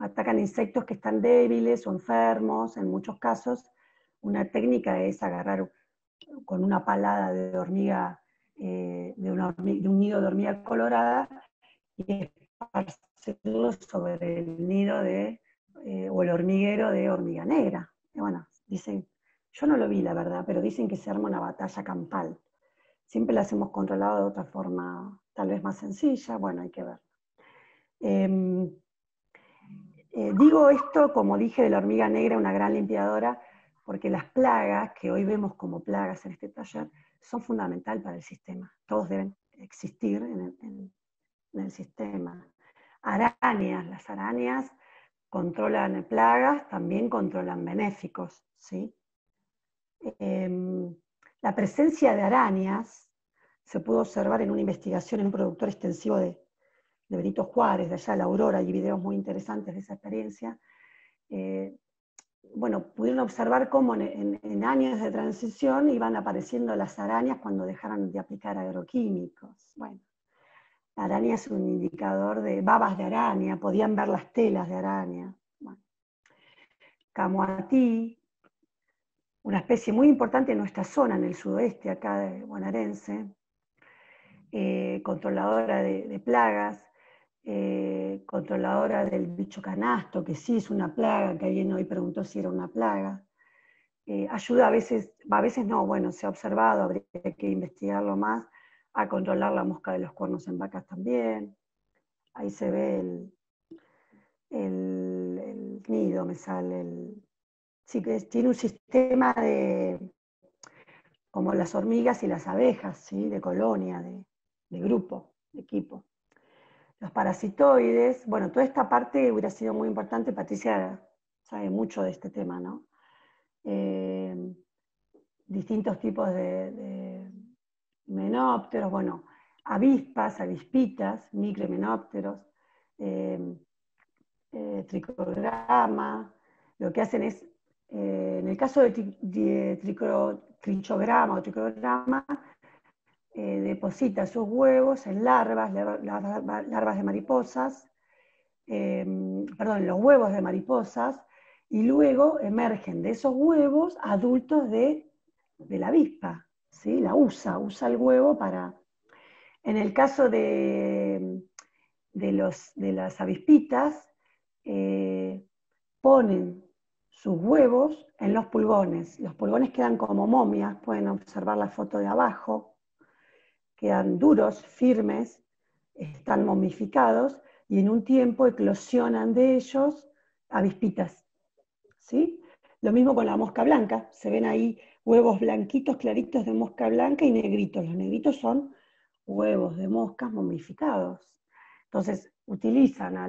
atacan insectos que están débiles o enfermos, en muchos casos una técnica es agarrar con una palada de hormiga, de un nido de hormiga colorada y esparcirlo sobre el nido de, o el hormiguero de hormiga negra. Y bueno, dicen, yo no lo vi la verdad, pero dicen que se arma una batalla campal. Siempre las hemos controlado de otra forma, tal vez más sencilla, bueno, hay que ver. Digo esto, como dije, de la hormiga negra, una gran limpiadora, porque las plagas, que hoy vemos como plagas en este taller, son fundamental para el sistema. Todos deben existir en el sistema. Arañas, las arañas controlan plagas, también controlan benéficos, ¿sí? La presencia de arañas se pudo observar en una investigación en un productor extensivo de Benito Juárez, de allá de La Aurora, hay videos muy interesantes de esa experiencia. Bueno, pudieron observar cómo en años de transición iban apareciendo las arañas cuando dejaron de aplicar agroquímicos. Bueno, la araña es un indicador de babas de araña, podían ver las telas de araña. Bueno. Camuatí, una especie muy importante en nuestra zona, en el sudoeste, acá de bonaerense, controladora de plagas, controladora del bicho canasto, que sí es una plaga, que alguien hoy preguntó si era una plaga. Ayuda a veces no, bueno, se ha observado, habría que investigarlo más, a controlar la mosca de los cuernos en vacas también. Ahí se ve el nido, me sale el... Sí, que tiene un sistema de... como las hormigas y las abejas, ¿sí? De colonia, de grupo, de equipo. Los parasitoides, bueno, toda esta parte hubiera sido muy importante, Patricia sabe mucho de este tema, ¿no? Distintos tipos de himenópteros, bueno, avispas, avispitas, microhimenópteros, trichogramma, lo que hacen es, en el caso de trichogramma o trichogramma, deposita sus huevos en larvas de mariposas, perdón, los huevos de mariposas, y luego emergen de esos huevos adultos de la avispa, ¿sí? La usa el huevo para... En el caso de las avispitas, ponen sus huevos en los pulgones. Los pulgones quedan como momias, pueden observar la foto de abajo. Quedan duros, firmes, están momificados, y en un tiempo eclosionan de ellos avispitas, ¿sí? Lo mismo con la mosca blanca, se ven ahí huevos blanquitos, claritos de mosca blanca y negritos. Los negritos son huevos de moscas momificados. Entonces utilizan a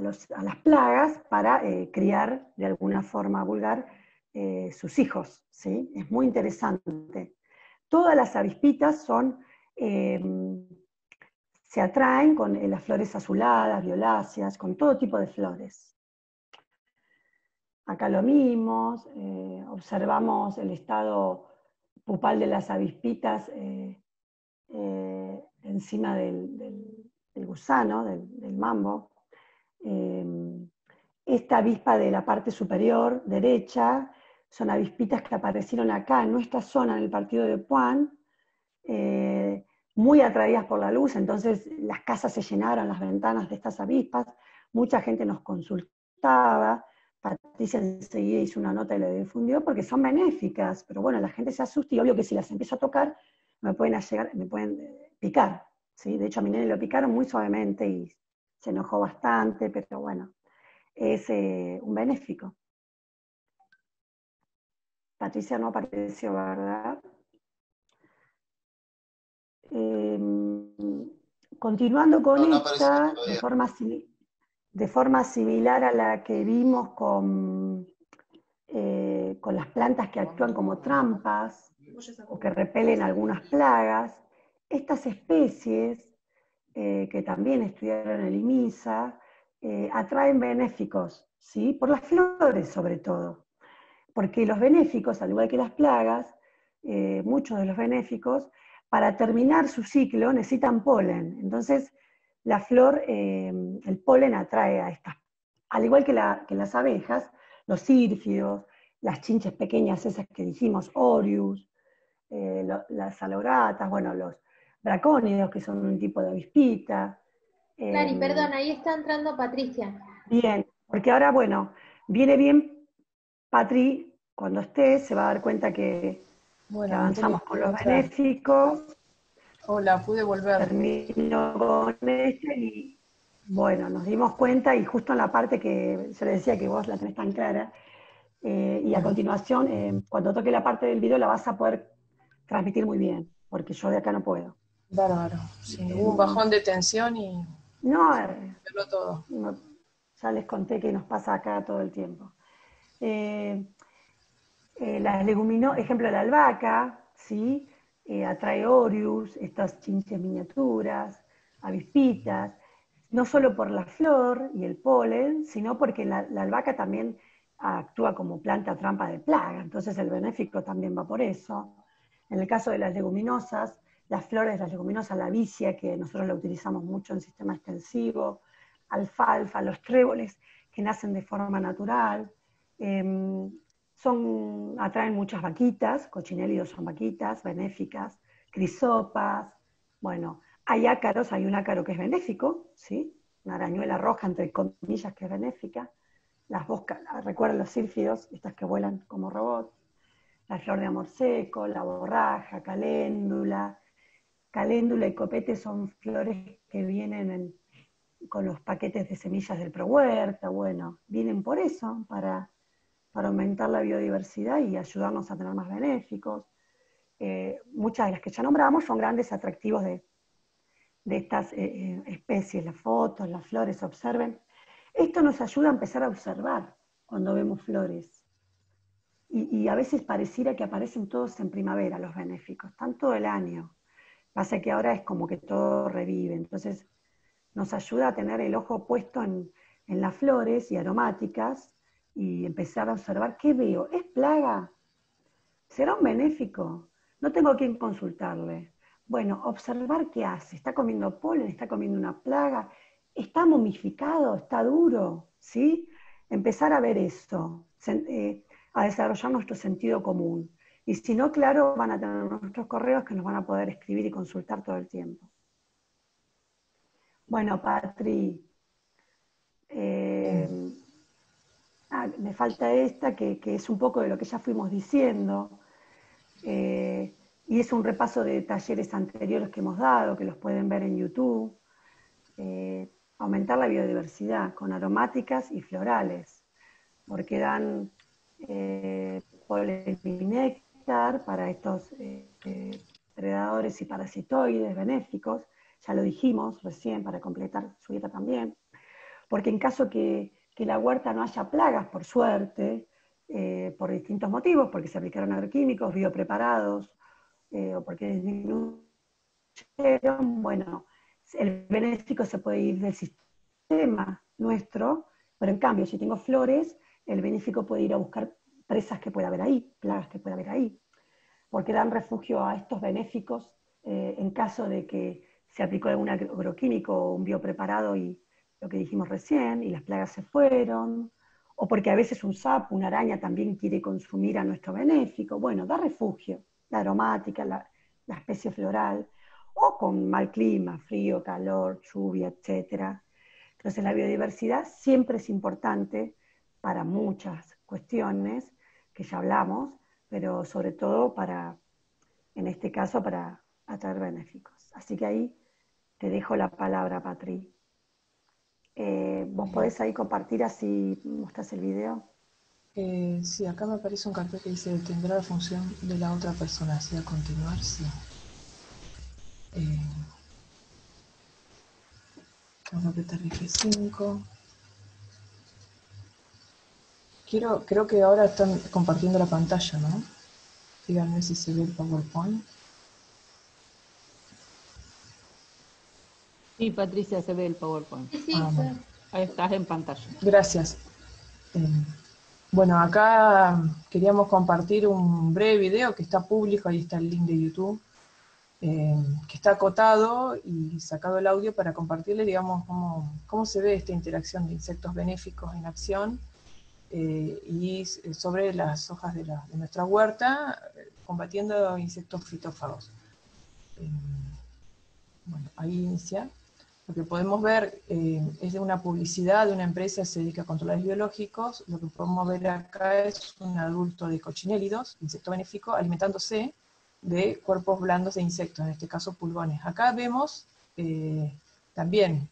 las plagas para criar, de alguna forma vulgar, sus hijos, ¿sí? Es muy interesante. Todas las avispitas son, se atraen con las flores azuladas, violáceas, con todo tipo de flores. Acá lo mismo, observamos el estado pupal de las avispitas encima del gusano, del mambo. Esta avispa de la parte superior derecha son avispitas que aparecieron acá en nuestra zona, en el partido de Puan, muy atraídas por la luz, entonces las casas se llenaron, las ventanas de estas avispas, mucha gente nos consultaba, Patricia enseguida hizo una nota y la difundió porque son benéficas, pero bueno, la gente se asusta y obvio que si las empiezo a tocar me pueden picar, ¿sí? De hecho a mi nene lo picaron muy suavemente y se enojó bastante, pero bueno. Es un benéfico. Patricia no apareció, ¿verdad? Continuando con esta, de forma similar a la que vimos con las plantas que actúan como trampas o que repelen algunas plagas, estas especies que también estudiaron el IMISA, atraen benéficos, ¿sí? Por las flores sobre todo, porque los benéficos, al igual que las plagas, muchos de los benéficos, para terminar su ciclo necesitan polen, entonces la flor, el polen atrae a estas, al igual que las abejas, los círfidos, las chinches pequeñas esas que dijimos, Orius, las alogatas, bueno, los bracónidos que son un tipo de avispita. Claro, y perdón, ahí está entrando Patricia. Bien, porque ahora, bueno, viene bien Patri, cuando esté, se va a dar cuenta que, bueno, avanzamos con los benéficos. Hola, pude volver. Termino con este y, bueno, nos dimos cuenta, y justo en la parte que yo le decía que vos la tenés tan clara, y a continuación, cuando toque la parte del video la vas a poder transmitir muy bien, porque yo de acá no puedo. Bárbaro, sí, hubo un bajón de tensión y... No, todo. Ya les conté que nos pasa acá todo el tiempo. Las leguminosas, ejemplo la albahaca, ¿sí? Atrae Orius, estas chinches miniaturas, avispitas, no solo por la flor y el polen, sino porque la albahaca también actúa como planta trampa de plaga, entonces el benéfico también va por eso. En el caso de las leguminosas, las flores, las leguminosas, la vicia, que nosotros la utilizamos mucho en sistema extensivo, alfalfa, los tréboles que nacen de forma natural, atraen muchas vaquitas, cochinélidos son vaquitas, benéficas, crisopas, bueno, hay ácaros, hay un ácaro que es benéfico, ¿sí? Una arañuela roja, entre comillas, que es benéfica, las moscas, recuerden los círfidos, estas que vuelan como robots, la flor de amor seco, la borraja, caléndula. Caléndula y copete son flores que vienen con los paquetes de semillas del Pro Huerta, bueno, vienen por eso, para para aumentar la biodiversidad y ayudarnos a tener más benéficos. Muchas de las que ya nombramos son grandes atractivos de estas especies, las fotos, las flores, observen. Esto nos ayuda a empezar a observar cuando vemos flores. Y a veces pareciera que aparecen todos en primavera los benéficos, están todo el año. Pasa que ahora es como que todo revive, entonces nos ayuda a tener el ojo puesto en las flores y aromáticas y empezar a observar qué veo. ¿Es plaga? ¿Será un benéfico? No tengo a quién consultarle. Bueno, observar qué hace. ¿Está comiendo polen? ¿Está comiendo una plaga? ¿Está momificado? ¿Está duro? ¿Sí? Empezar a ver eso, a desarrollar nuestro sentido común. Y si no, claro, van a tener nuestros correos que nos van a poder escribir y consultar todo el tiempo. Bueno, Patri, me falta esta, que es un poco de lo que ya fuimos diciendo, y es un repaso de talleres anteriores que hemos dado, que los pueden ver en YouTube. Aumentar la biodiversidad con aromáticas y florales, porque dan polen y néctar para estos predadores y parasitoides benéficos, ya lo dijimos recién para completar su dieta también, porque en caso que la huerta no haya plagas, por suerte, por distintos motivos, porque se aplicaron agroquímicos, biopreparados, o porque disminuyeron, bueno, el benéfico se puede ir del sistema nuestro, pero en cambio, si tengo flores, el benéfico puede ir a buscar presas que pueda haber ahí, plagas que pueda haber ahí, porque dan refugio a estos benéficos en caso de que se aplicó algún agroquímico o un biopreparado y lo que dijimos recién, y las plagas se fueron, o porque a veces un sapo, una araña también quiere consumir a nuestro benéfico. Bueno, da refugio, la aromática, la especie floral, o con mal clima, frío, calor, lluvia, etc. Entonces la biodiversidad siempre es importante para muchas cuestiones que ya hablamos, pero sobre todo para, en este caso, para atraer benéficos. Así que ahí te dejo la palabra, Patri. ¿Vos podés ahí compartir así mostrás el video? Sí, acá me aparece un cartel que dice tendrá la función de la otra persona, así a continuar, sí. Vamos a apretar F5. Creo que ahora están compartiendo la pantalla, ¿no? Díganme si se ve el PowerPoint. Sí, Patricia, se ve el PowerPoint. Sí, sí, bueno. Ahí estás en pantalla. Gracias. Bueno, acá queríamos compartir un breve video que está público, ahí está el link de YouTube. Que está acotado y sacado el audio para compartirle, digamos, cómo se ve esta interacción de insectos benéficos en acción y sobre las hojas de nuestra huerta, combatiendo insectos fitófagos. Bueno, ahí inicia. Lo que podemos ver es de una publicidad de una empresa que se dedica a controles biológicos. Lo que podemos ver acá es un adulto de cochinélidos, insecto benéfico, alimentándose de cuerpos blandos de insectos, en este caso pulgones. Acá vemos también,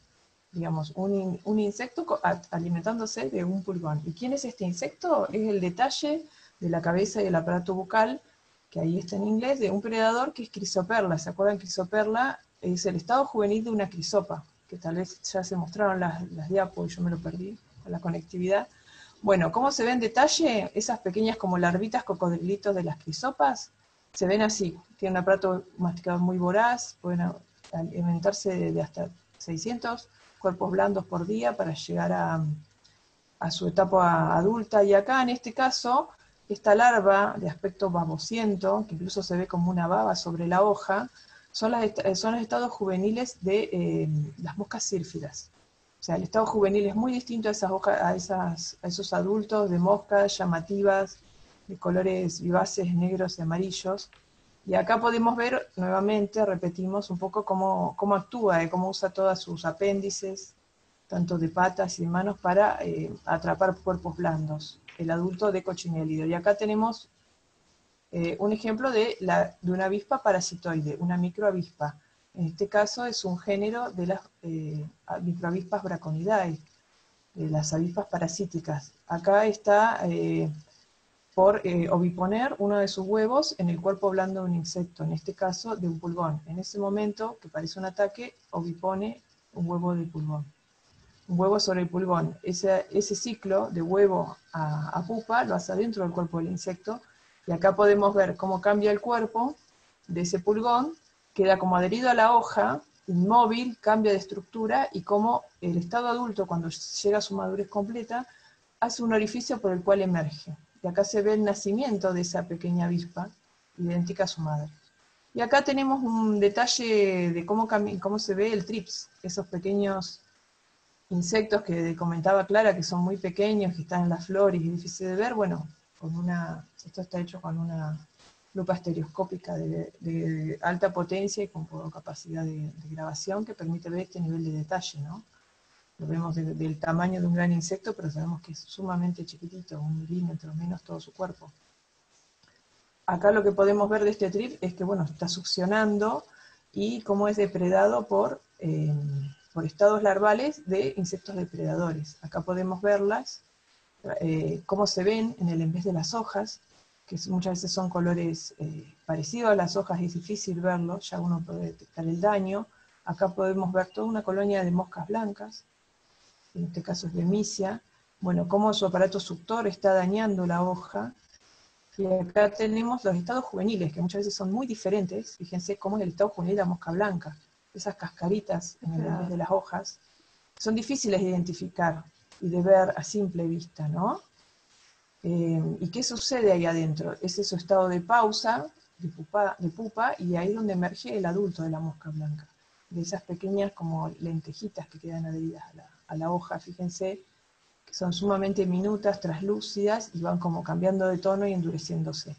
digamos, un insecto alimentándose de un pulgón. ¿Y quién es este insecto? Es el detalle de la cabeza y del aparato bucal, que ahí está en inglés, de un predador que es crisoperla. ¿Se acuerdan? Crisoperla es el estado juvenil de una crisopa, que tal vez ya se mostraron las diapos, y yo me lo perdí con la conectividad. Bueno, ¿cómo se ve en detalle esas pequeñas como larvitas cocodrilitos de las crisopas? Se ven así, tienen un aparato masticador muy voraz, pueden alimentarse de hasta 600 cuerpos blandos por día para llegar a su etapa adulta. Y acá, en este caso, esta larva de aspecto babosiento, que incluso se ve como una baba sobre la hoja, son los estados juveniles de las moscas sírfidas. O sea, el estado juvenil es muy distinto a esas hojas, a esos adultos de moscas llamativas, de colores vivaces, negros y amarillos. Y acá podemos ver, nuevamente, repetimos un poco cómo actúa, cómo usa todos sus apéndices, tanto de patas y de manos, para atrapar cuerpos blandos, el adulto de cochinélido. Y acá tenemos un ejemplo de una avispa parasitoide, una microavispa. En este caso es un género de las microavispas braconidae, de las avispas parasíticas. Acá está por oviponer uno de sus huevos en el cuerpo blando de un insecto, en este caso de un pulgón. En ese momento, que parece un ataque, ovipone un huevo de pulgón. Un huevo sobre el pulgón. Ese ciclo de huevo a pupa lo hace adentro del cuerpo del insecto, y acá podemos ver cómo cambia el cuerpo de ese pulgón, queda como adherido a la hoja, inmóvil, cambia de estructura, y cómo el estado adulto, cuando llega a su madurez completa, hace un orificio por el cual emerge. Y acá se ve el nacimiento de esa pequeña avispa, idéntica a su madre. Y acá tenemos un detalle de cómo se ve el trips, esos pequeños insectos que comentaba Clara, que son muy pequeños, que están en las flores y difícil de ver. Bueno, esto está hecho con una lupa estereoscópica de alta potencia y con capacidad de grabación, que permite ver este nivel de detalle, ¿no? Lo vemos del tamaño de un gran insecto, pero sabemos que es sumamente chiquitito, 1 milímetro, menos todo su cuerpo. Acá lo que podemos ver de este trip es que, bueno, está succionando, y cómo es depredado por estados larvales de insectos depredadores. Acá podemos verlas, cómo se ven en vez de las hojas, que muchas veces son colores parecidos a las hojas, es difícil verlo, ya uno puede detectar el daño. Acá podemos ver toda una colonia de moscas blancas, en este caso es de IMISA. Bueno, cómo su aparato suctor está dañando la hoja. Y acá tenemos los estados juveniles, que muchas veces son muy diferentes. Fíjense cómo es el estado juvenil de la mosca blanca. Esas cascaritas en el medio de las hojas son difíciles de identificar y de ver a simple vista, ¿no? ¿Y qué sucede ahí adentro? Ese es su estado de pausa, de pupa, y ahí es donde emerge el adulto de la mosca blanca. De esas pequeñas como lentejitas que quedan adheridas a la hoja, fíjense, que son sumamente minutas, translúcidas, y van como cambiando de tono y endureciéndose.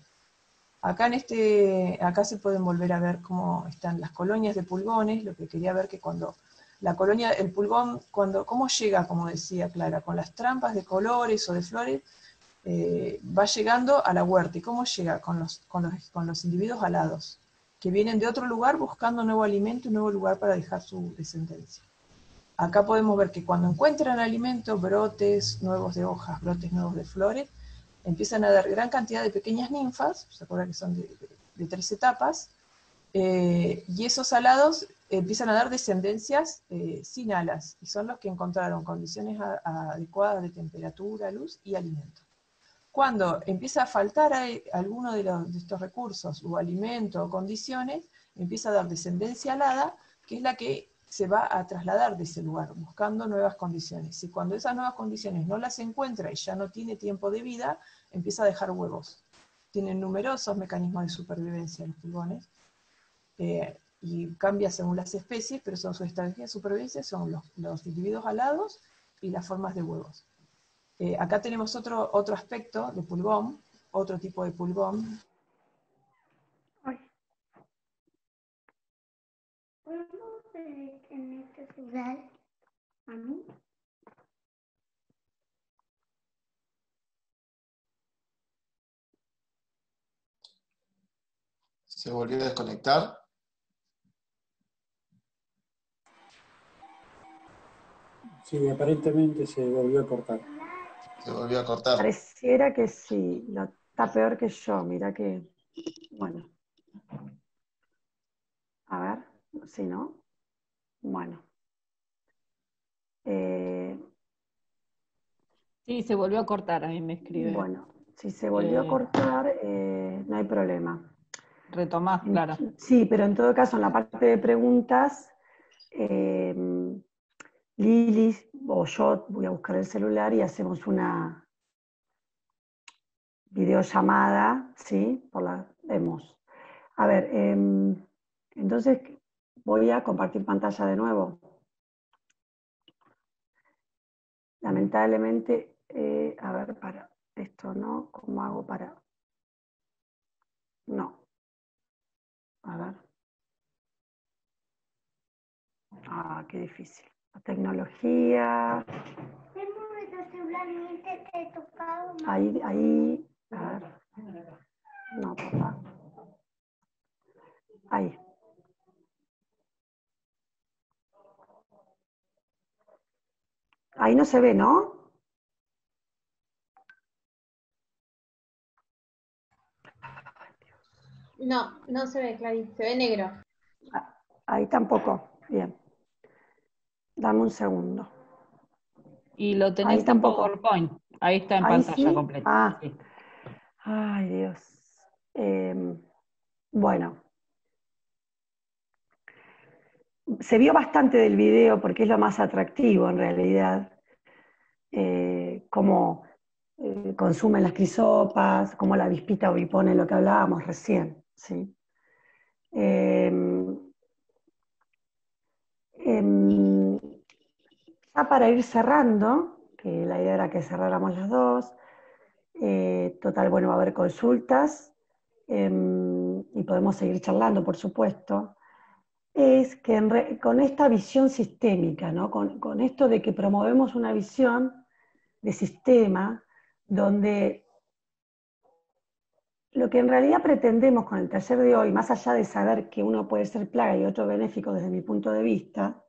Acá se pueden volver a ver cómo están las colonias de pulgones. Lo que quería ver que cuando la colonia, el pulgón, cómo llega, como decía Clara, con las trampas de colores o de flores, va llegando a la huerta. ¿Y cómo llega? Con los individuos alados, que vienen de otro lugar buscando nuevo alimento y nuevo lugar para dejar su descendencia. Acá podemos ver que cuando encuentran alimento, brotes nuevos de hojas, brotes nuevos de flores, empiezan a dar gran cantidad de pequeñas ninfas, se acuerdan que son de 3 etapas, y esos alados empiezan a dar descendencias sin alas, y son los que encontraron condiciones adecuadas de temperatura, luz y alimento. Cuando empieza a faltar alguno de estos recursos, o alimento, o condiciones, empieza a dar descendencia alada, que es la que se va a trasladar de ese lugar, buscando nuevas condiciones. Y cuando esas nuevas condiciones no las encuentra y ya no tiene tiempo de vida, empieza a dejar huevos. Tienen numerosos mecanismos de supervivencia los pulgones, y cambia según las especies, pero son sus estrategias de supervivencia, son los individuos alados y las formas de huevos. Acá tenemos otro aspecto de pulgón, otro tipo de pulgón. ¿Podemos ver en este lugar a mí? ¿Se volvió a desconectar? Sí, aparentemente se volvió a cortar. Se volvió a cortar. Pareciera que sí, está peor que yo, mira que... Bueno. A ver, si no. Bueno. Sí, se volvió a cortar, a mí me escribe. Bueno, si se volvió a cortar, no hay problema. Retomás, Clara. Sí, pero en todo caso, en la parte de preguntas... Lili o yo voy a buscar el celular y hacemos una videollamada, ¿sí? Vemos. A ver, entonces voy a compartir pantalla de nuevo. Lamentablemente, a ver, para esto no, ¿cómo hago para? No. A ver. Ah, qué difícil. Tecnología. Ahí, a ver. No, papá. Ahí. Ahí no se ve, ¿no? No, no se ve clarín, se ve negro. Ahí tampoco, bien. Dame un segundo. Y lo tenés en PowerPoint, ahí está en pantalla completa. Ah. Sí. Ay, Dios. Bueno. Se vio bastante del video porque es lo más atractivo en realidad. Cómo consumen las crisopas, cómo la avispita ovipone, lo que hablábamos recién, ¿sí? Ya para ir cerrando, que la idea era que cerráramos las dos, total, bueno, va a haber consultas y podemos seguir charlando, por supuesto, es que con esta visión sistémica, ¿no? Con esto de que promovemos una visión de sistema donde lo que en realidad pretendemos con el taller de hoy, más allá de saber que uno puede ser plaga y otro benéfico desde mi punto de vista,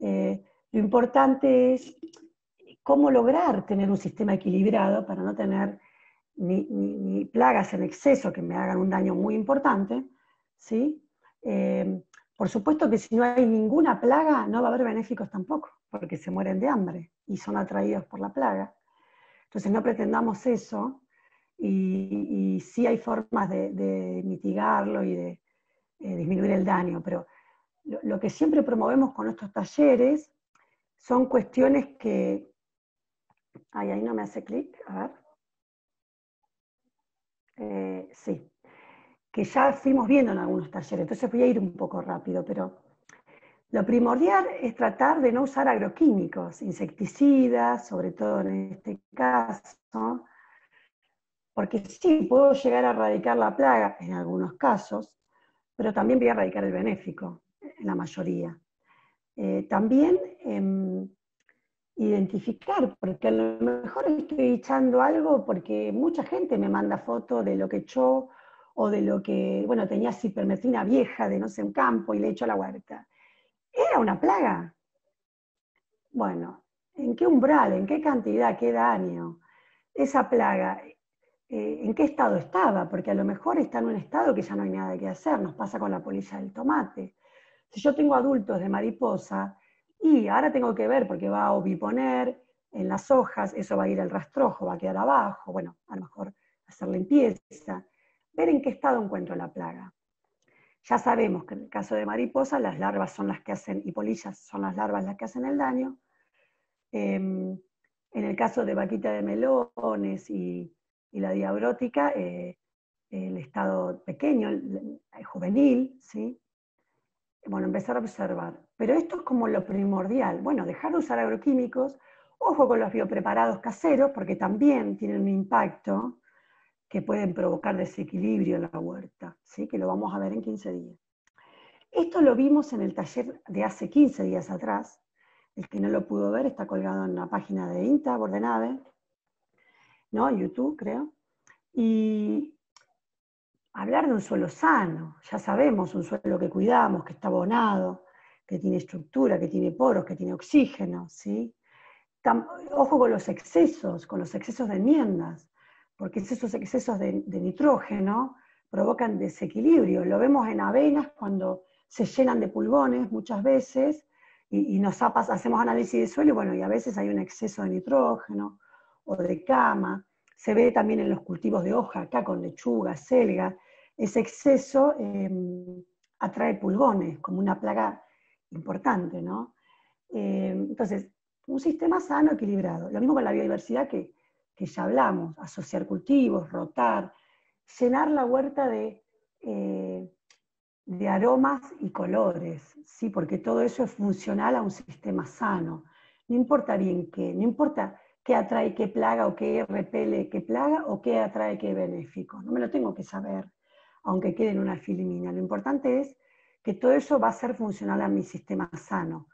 lo importante es cómo lograr tener un sistema equilibrado para no tener ni plagas en exceso que me hagan un daño muy importante, ¿sí? Por supuesto que si no hay ninguna plaga no va a haber benéficos tampoco, porque se mueren de hambre y son atraídos por la plaga. Entonces no pretendamos eso, y sí hay formas de mitigarlo y de disminuir el daño, pero lo que siempre promovemos con estos talleres son cuestiones que... Ay, ahí no me hace clic, a ver. Sí. Que ya fuimos viendo en algunos talleres, entonces voy a ir un poco rápido, pero lo primordial es tratar de no usar agroquímicos, insecticidas, sobre todo en este caso, porque sí puedo llegar a erradicar la plaga en algunos casos, pero también voy a erradicar el benéfico, en la mayoría. También identificar, porque a lo mejor estoy echando algo porque mucha gente me manda fotos de lo que echó, o de lo que, bueno, tenía cipermetrina vieja de no sé un campo y le echó a la huerta. ¿Era una plaga? Bueno, ¿en qué umbral, en qué cantidad, qué daño? Esa plaga, ¿en qué estado estaba? Porque a lo mejor está en un estado que ya no hay nada que hacer, nos pasa con la polilla del tomate. Si yo tengo adultos de mariposa, y ahora tengo que ver, porque va a oviponer en las hojas, eso va a ir al rastrojo, va a quedar abajo, bueno, a lo mejor hacer limpieza, ver en qué estado encuentro la plaga. Ya sabemos que en el caso de mariposa, las larvas son las que hacen, y polillas son las larvas las que hacen el daño. En el caso de vaquita de melones y la diabrótica, el estado pequeño, el juvenil, ¿sí? Bueno, empezar a observar. Pero esto es como lo primordial. Bueno, dejar de usar agroquímicos, ojo con los biopreparados caseros, porque también tienen un impacto, que pueden provocar desequilibrio en la huerta, ¿sí? Que lo vamos a ver en 15 días. Esto lo vimos en el taller de hace 15 días atrás, el que no lo pudo ver está colgado en la página de INTA Bordenave, ¿no? YouTube, creo. Y hablar de un suelo sano, ya sabemos, un suelo que cuidamos, que está abonado, que tiene estructura, que tiene poros, que tiene oxígeno, ¿sí? Ojo con los excesos de enmiendas, porque esos excesos de nitrógeno provocan desequilibrio. Lo vemos en avenas cuando se llenan de pulgones muchas veces, y nos hacemos análisis de suelo, y bueno, y a veces hay un exceso de nitrógeno, o de cama. Se ve también en los cultivos de hoja, acá con lechuga, selga. Ese exceso atrae pulgones, como una plaga importante, ¿no? Entonces, un sistema sano, equilibrado. Lo mismo con la biodiversidad que ya hablamos, asociar cultivos, rotar, llenar la huerta de aromas y colores, ¿sí? Porque todo eso es funcional a un sistema sano. No importa bien qué, no importa qué atrae qué plaga, o qué repele qué plaga, o qué atrae qué benéfico. No me lo tengo que saber, aunque quede en una filimina. Lo importante es que todo eso va a ser funcional a mi sistema sano.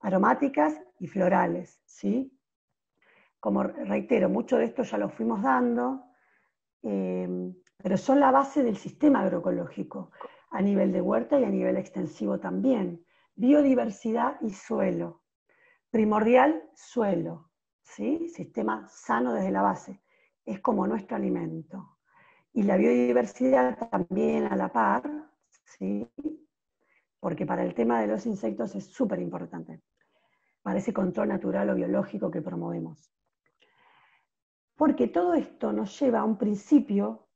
Aromáticas y florales, ¿sí? Como reitero, mucho de esto ya lo fuimos dando, pero son la base del sistema agroecológico, a nivel de huerta y a nivel extensivo también. Biodiversidad y suelo. Primordial, suelo, ¿sí? Sistema sano desde la base. Es como nuestro alimento. Y la biodiversidad también a la par, ¿sí? Porque para el tema de los insectos es súper importante, para ese control natural o biológico que promovemos. Porque todo esto nos lleva a un principio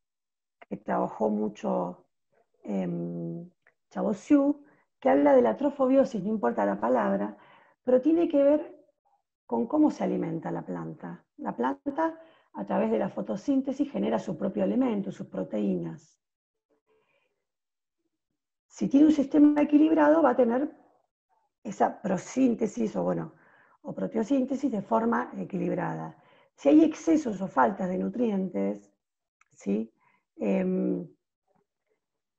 que trabajó mucho Chabossiu, que habla de la trofobiosis, no importa la palabra, pero tiene que ver con cómo se alimenta la planta. La planta, a través de la fotosíntesis, genera su propio alimento, sus proteínas. Si tiene un sistema equilibrado, va a tener esa prosíntesis, o bueno, o proteosíntesis de forma equilibrada. Si hay excesos o faltas de nutrientes, ¿sí?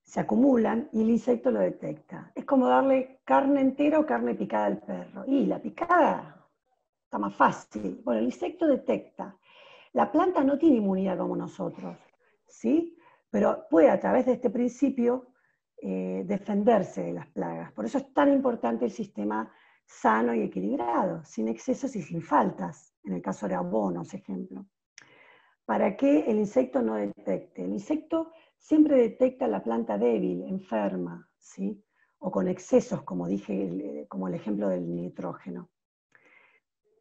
Se acumulan y el insecto lo detecta. Es como darle carne entera o carne picada al perro. Y la picada está más fácil. Bueno, el insecto detecta. La planta no tiene inmunidad como nosotros, ¿sí? Pero puede, a través de este principio, defenderse de las plagas. Por eso es tan importante el sistema sano y equilibrado, sin excesos y sin faltas, en el caso de abonos, ejemplo. Para que el insecto no detecte. El insecto siempre detecta la planta débil, enferma, ¿sí? O con excesos, como dije, como el ejemplo del nitrógeno.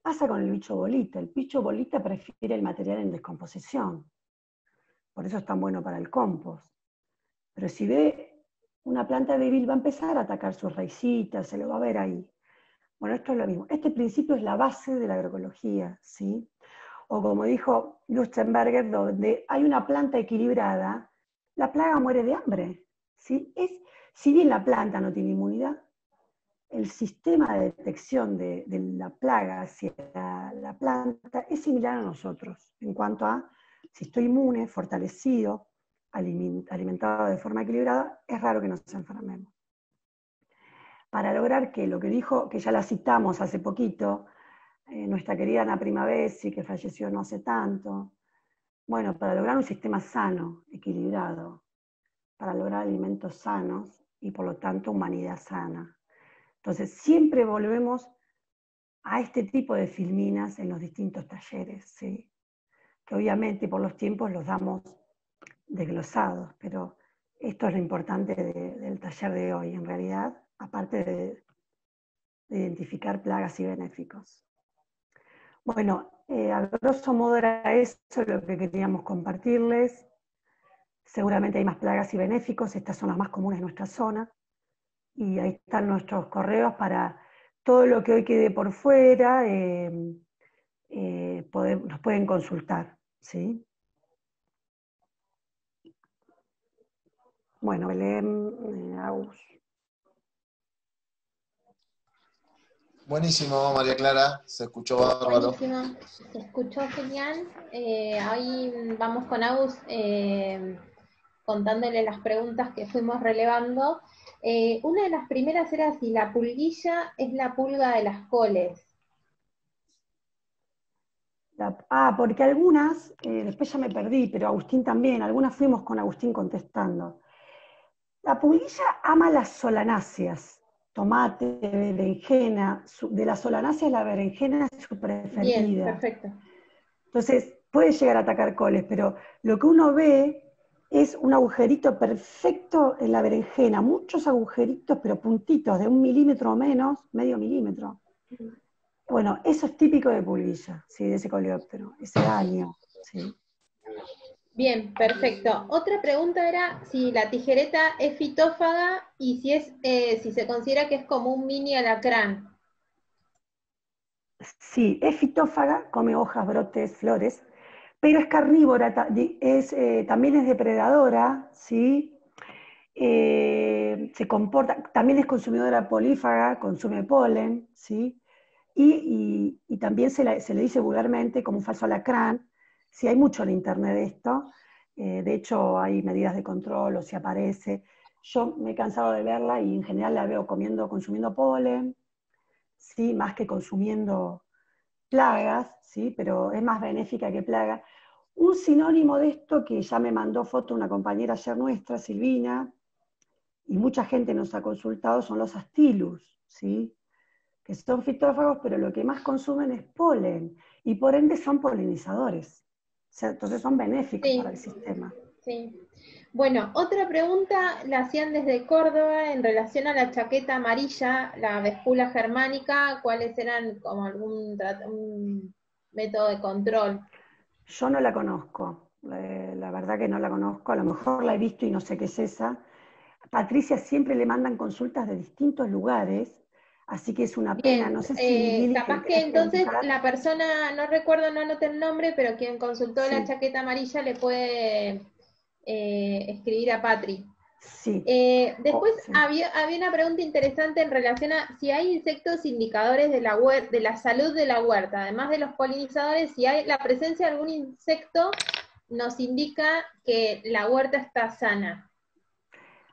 Pasa con el bicho bolita. El bicho bolita prefiere el material en descomposición. Por eso es tan bueno para el compost. Pero si ve una planta débil, va a empezar a atacar sus raicitas, se lo va a ver ahí. Bueno, esto es lo mismo. Este principio es la base de la agroecología, ¿sí? O como dijo Lustenberger, donde hay una planta equilibrada, la plaga muere de hambre, ¿sí? Si bien la planta no tiene inmunidad, el sistema de detección de la plaga hacia la planta es similar a nosotros, en cuanto a si estoy inmune, fortalecido, alimentado de forma equilibrada, es raro que nos enfermemos. Para lograr que lo que dijo, que ya la citamos hace poquito, nuestra querida Ana Primavesi, que falleció no hace tanto, bueno, para lograr un sistema sano, equilibrado, para lograr alimentos sanos y por lo tanto humanidad sana. Entonces siempre volvemos a este tipo de filminas en los distintos talleres, ¿sí? Que obviamente por los tiempos los damos desglosados, pero esto es lo importante del taller de hoy, en realidad, aparte de identificar plagas y benéficos. Bueno, a grosso modo era eso lo que queríamos compartirles. Seguramente hay más plagas y benéficos, estas son las más comunes en nuestra zona. Y ahí están nuestros correos para todo lo que hoy quede por fuera, nos pueden consultar, ¿sí? Bueno, Belén, Agus. Buenísimo, María Clara, se escuchó bárbaro. Buenísimo, se escuchó genial. Hoy vamos con Agus contándole las preguntas que fuimos relevando. Una de las primeras era si la pulguilla es la pulga de las coles. Porque algunas, después ya me perdí, pero Agustín también, algunas fuimos con Agustín contestando. La pulguilla ama las solanáceas, tomate, berenjena, de las solanáceas la berenjena es su preferida. Bien, perfecto. Entonces, puede llegar a atacar coles, pero lo que uno ve es un agujerito perfecto en la berenjena, muchos agujeritos, pero puntitos, de 1 milímetro o menos, medio milímetro. Bueno, eso es típico de pulguilla, ¿sí? De ese coleóptero, ese daño. ¿Sí? Bien, perfecto. Otra pregunta era si la tijereta es fitófaga y si se considera que es como un mini alacrán. Sí, es fitófaga, come hojas, brotes, flores, pero es carnívora, también es depredadora, ¿sí? Se comporta, también es consumidora polífaga, consume polen, ¿sí? Y también se le dice vulgarmente como un falso alacrán, sí, hay mucho en internet de esto, de hecho hay medidas de control o si aparece, yo me he cansado de verla y en general la veo consumiendo polen, ¿sí? Más que consumiendo plagas, ¿sí? Pero es más benéfica que plaga. Un sinónimo de esto que ya me mandó foto una compañera ayer nuestra, Silvina, y mucha gente nos ha consultado, son los astilus, ¿sí? Que son fitófagos, pero lo que más consumen es polen, y por ende son polinizadores. O sea, entonces son benéficos, sí, para el sistema. Sí. Bueno, otra pregunta la hacían desde Córdoba en relación a la chaqueta amarilla, la vescula germánica, ¿cuáles eran como algún método de control? Yo no la conozco, la verdad que no la conozco, a lo mejor la he visto y no sé qué es esa. Patricia siempre le mandan consultas de distintos lugares, así que es una pena, bien, no sé si... capaz que entonces la persona, no recuerdo, no anoté el nombre, pero quien consultó sí. La chaqueta amarilla le puede... escribir a Patri. Sí. Después sí. Había una pregunta interesante en relación a si hay insectos indicadores de la salud de la huerta, además de los polinizadores, si hay la presencia de algún insecto nos indica que la huerta está sana.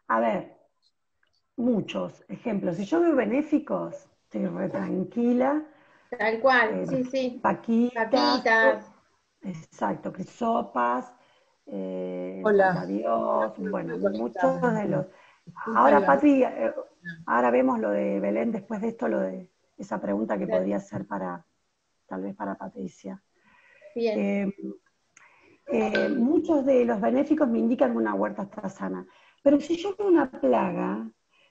A ver, muchos ejemplos. Si yo veo benéficos, estoy re tranquila. Tal cual, sí, sí. Paquitas. Exacto, crisopas. Hola. Dios, bueno, muchos de los... Ahora, Patri, ahora vemos lo de Belén, después de esto, lo de esa pregunta que podría ser para, tal vez para Patricia. Bien. Muchos de los benéficos me indican que una huerta está sana. Pero si yo veo una plaga,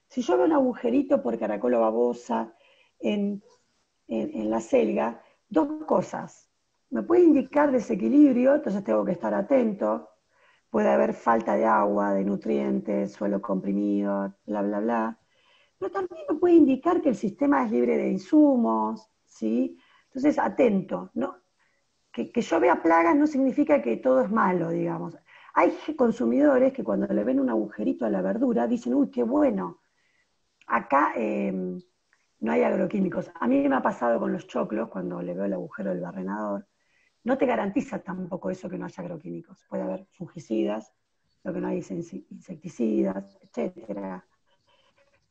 si yo veo un agujerito por caracol o babosa en la selga, dos cosas. Me puede indicar desequilibrio, entonces tengo que estar atento, puede haber falta de agua, de nutrientes, suelo comprimido, bla, bla, bla. Pero también me puede indicar que el sistema es libre de insumos, ¿sí? Entonces, atento, ¿no? Que yo vea plagas no significa que todo es malo, digamos. Hay consumidores que cuando le ven un agujerito a la verdura dicen, uy, qué bueno, acá... no hay agroquímicos. A mí me ha pasado con los choclos, cuando le veo el agujero del barrenador, no te garantiza tampoco eso que no haya agroquímicos. Puede haber fungicidas, lo que no hay es insecticidas, etc.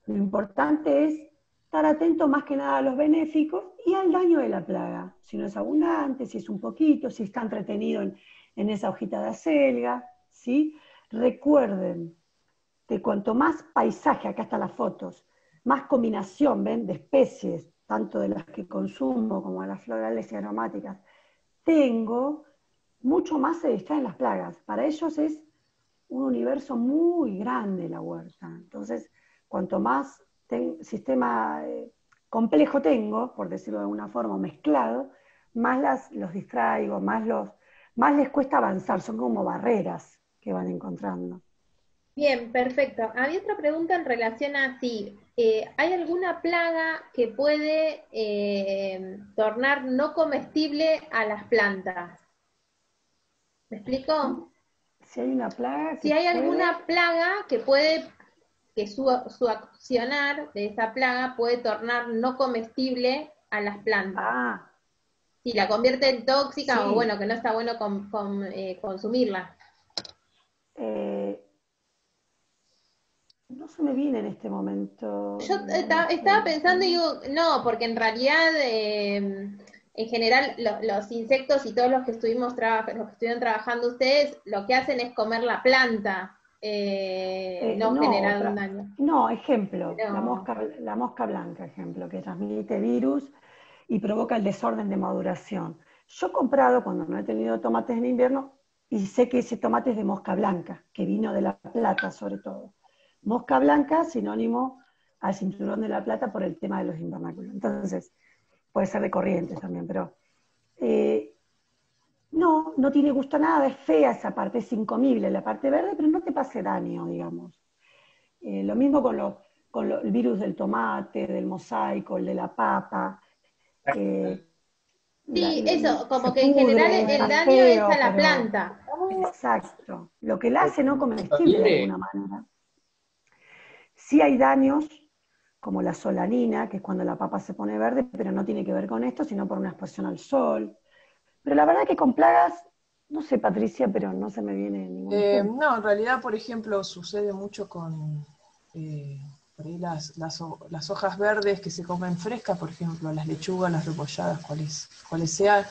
Lo importante es estar atento más que nada a los benéficos y al daño de la plaga. Si no es abundante, si es un poquito, si está entretenido en esa hojita de acelga, ¿sí? Recuerden que cuanto más paisaje, acá están las fotos, más combinación, ¿ven?, de especies, tanto de las que consumo como de las florales y aromáticas, tengo, mucho más se distraen en las plagas. Para ellos es un universo muy grande la huerta. Entonces, cuanto más sistema complejo tengo, por decirlo de alguna forma, mezclado, más los distraigo, más les cuesta avanzar, son como barreras que van encontrando. Bien, perfecto. Había otra pregunta en relación a si hay alguna plaga que puede tornar no comestible a las plantas. ¿Me explico? Si hay una plaga. Si hay alguna plaga que puede, que su accionar de esa plaga puede tornar no comestible a las plantas. Ah. Si la convierte en tóxica, sí. O bueno, que no está bueno consumirla. No se me viene en este momento. Yo estaba pensando y digo, no, porque en realidad, en general, los insectos y todos los que estuvieron trabajando ustedes, lo que hacen es comer la planta, no generar un daño. No, ejemplo, no. La mosca blanca, ejemplo, que transmite virus y provoca el desorden de maduración. Yo he comprado, cuando no he tenido tomates en invierno, y sé que ese tomate es de mosca blanca, que vino de La Plata sobre todo. Mosca blanca, sinónimo al cinturón de La Plata por el tema de los invernáculos. Entonces, puede ser de corrientes también, pero... no tiene gusto a nada, es fea esa parte, es incomible la parte verde, pero no te pase daño, digamos. Lo mismo con el virus del tomate, del mosaico, el de la papa. Sí, eso, como que en general el daño es a la planta. Exacto, lo que la hace no comestible de alguna manera. Sí hay daños, como la solanina, que es cuando la papa se pone verde, pero no tiene que ver con esto, sino por una exposición al sol. Pero la verdad que con plagas, no sé, Patricia, pero no se me viene ningún punto. No, en realidad, por ejemplo, sucede mucho con por ahí las hojas verdes que se comen frescas, por ejemplo, las lechugas, las repolladas, cuales sea,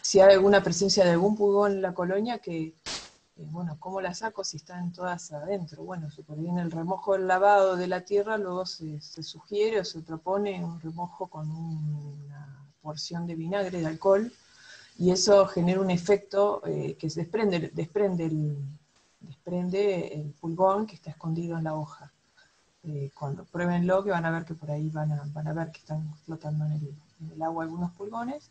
si hay alguna presencia de algún pulgón en la colonia que... bueno, ¿cómo las saco si están todas adentro? Bueno, si por ahí en el remojo del lavado de la tierra, luego se sugiere o se propone un remojo con una porción de vinagre, de alcohol, y eso genera un efecto que se desprende desprende el pulgón que está escondido en la hoja. Cuando pruébenlo, que van a ver que por ahí van a ver que están flotando en el agua algunos pulgones,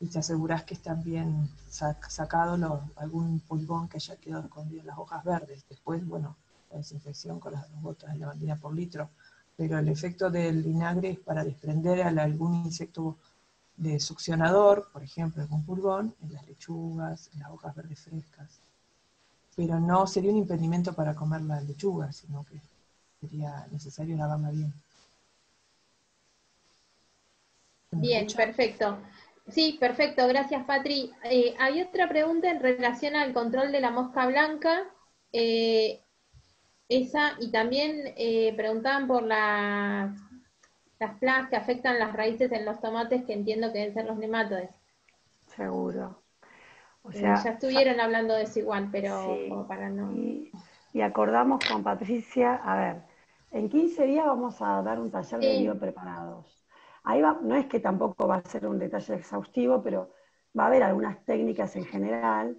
y te aseguras que están bien sacados algún pulgón que haya quedado escondido en las hojas verdes. Después, bueno, la desinfección con las 2 gotas de lavandina por litro, pero el efecto del vinagre es para desprender algún insecto de succionador, por ejemplo, algún pulgón, en las lechugas, en las hojas verdes frescas. Pero no sería un impedimento para comer la lechuga, sino que sería necesario lavarla bien. Bien, perfecto. Sí, perfecto, gracias Patri. Hay otra pregunta en relación al control de la mosca blanca, esa, y también preguntaban por las plagas que afectan las raíces en los tomates, que entiendo que deben ser los nematodes. Seguro. O sea, ya estuvieron hablando de eso igual, pero sí, para no... Y acordamos con Patricia, a ver, en 15 días vamos a dar un taller de biopreparados. Ahí va, no es que tampoco va a ser un detalle exhaustivo, pero va a haber algunas técnicas en general.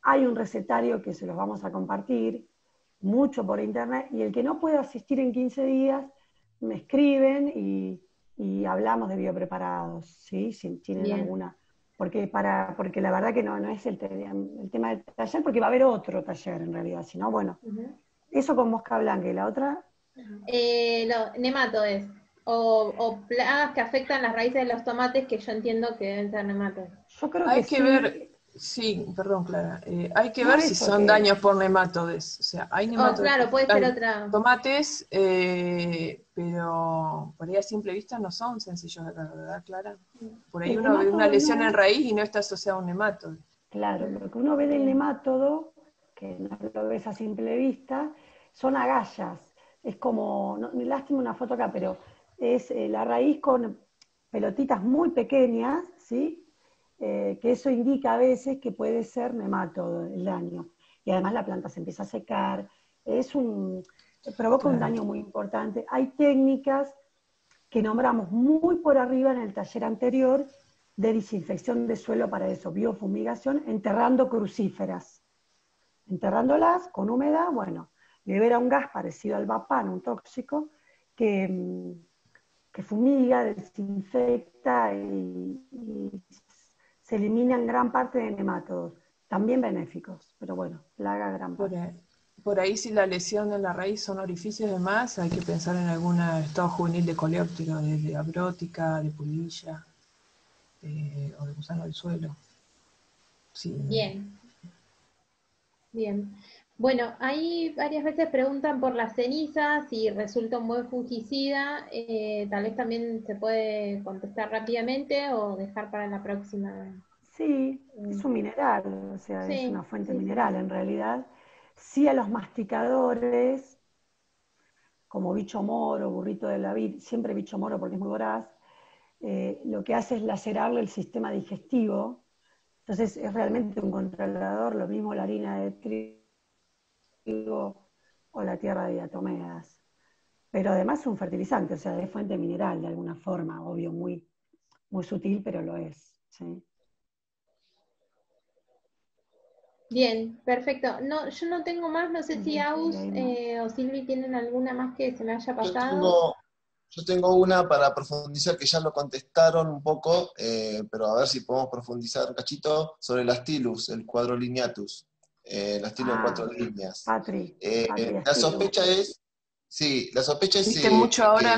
Hay un recetario que se los vamos a compartir, mucho por internet, y el que no pueda asistir en 15 días, me escriben y hablamos de biopreparados, ¿sí? Si tienen alguna. Porque la verdad que no es el tema del taller, porque va a haber otro taller en realidad, sino bueno, eso con mosca blanca y la otra... nematodes. O plagas que afectan las raíces de los tomates, que yo entiendo que deben ser nematodes. Yo creo que hay que ver, sí, perdón Clara, hay que ver si son daños por nematodes. O sea, hay nematodes, claro, puede ser otra. Tomates, pero por ahí a simple vista no son sencillos de ver, ¿verdad Clara? Por ahí uno ve una lesión en raíz y no está asociado a un nematodo. Claro, lo que uno ve del nematodo, que no lo ves a simple vista, son agallas. Es como, me lástima una foto acá, pero es la raíz con pelotitas muy pequeñas, ¿sí? Que eso indica a veces que puede ser nematodo el daño. Y además la planta se empieza a secar, provoca un daño muy importante. Hay técnicas que nombramos muy por arriba en el taller anterior de desinfección de suelo para eso, biofumigación, enterrando crucíferas. Enterrándolas con humedad, bueno, libera un gas parecido al vapán, un tóxico, que fumiga, desinfecta y se eliminan gran parte de nematodos, también benéficos, pero bueno, plaga gran parte. Por ahí si la lesión en la raíz son orificios y demás, hay que pensar en algún estado juvenil de coleóptero, de abrótica, de pulilla, o de gusano del suelo. Sí. Bien. Bien. Bueno, ahí varias veces preguntan por las cenizas, si resulta un buen fungicida, tal vez también se puede contestar rápidamente o dejar para la próxima. Sí, es un mineral, o sea, es una fuente mineral en realidad. Sí, a los masticadores, como bicho moro, burrito de la vid, siempre bicho moro porque es muy voraz, lo que hace es lacerarle el sistema digestivo, entonces es realmente un controlador, lo mismo la harina de trigo o la tierra de diatomeas, pero además es un fertilizante, o sea, es fuente mineral de alguna forma, obvio, muy, muy sutil, pero lo es, ¿sí? Bien, perfecto. No, yo no tengo más, no sé si Agus o Silvi tienen alguna más que se me haya pasado. Yo tengo una para profundizar, que ya lo contestaron un poco, pero a ver si podemos profundizar un cachito sobre las tilus, el cuadro lineatus. Las tiene en 4 líneas. Patri, la sospecha es, sí, la sospecha es mucho ahora.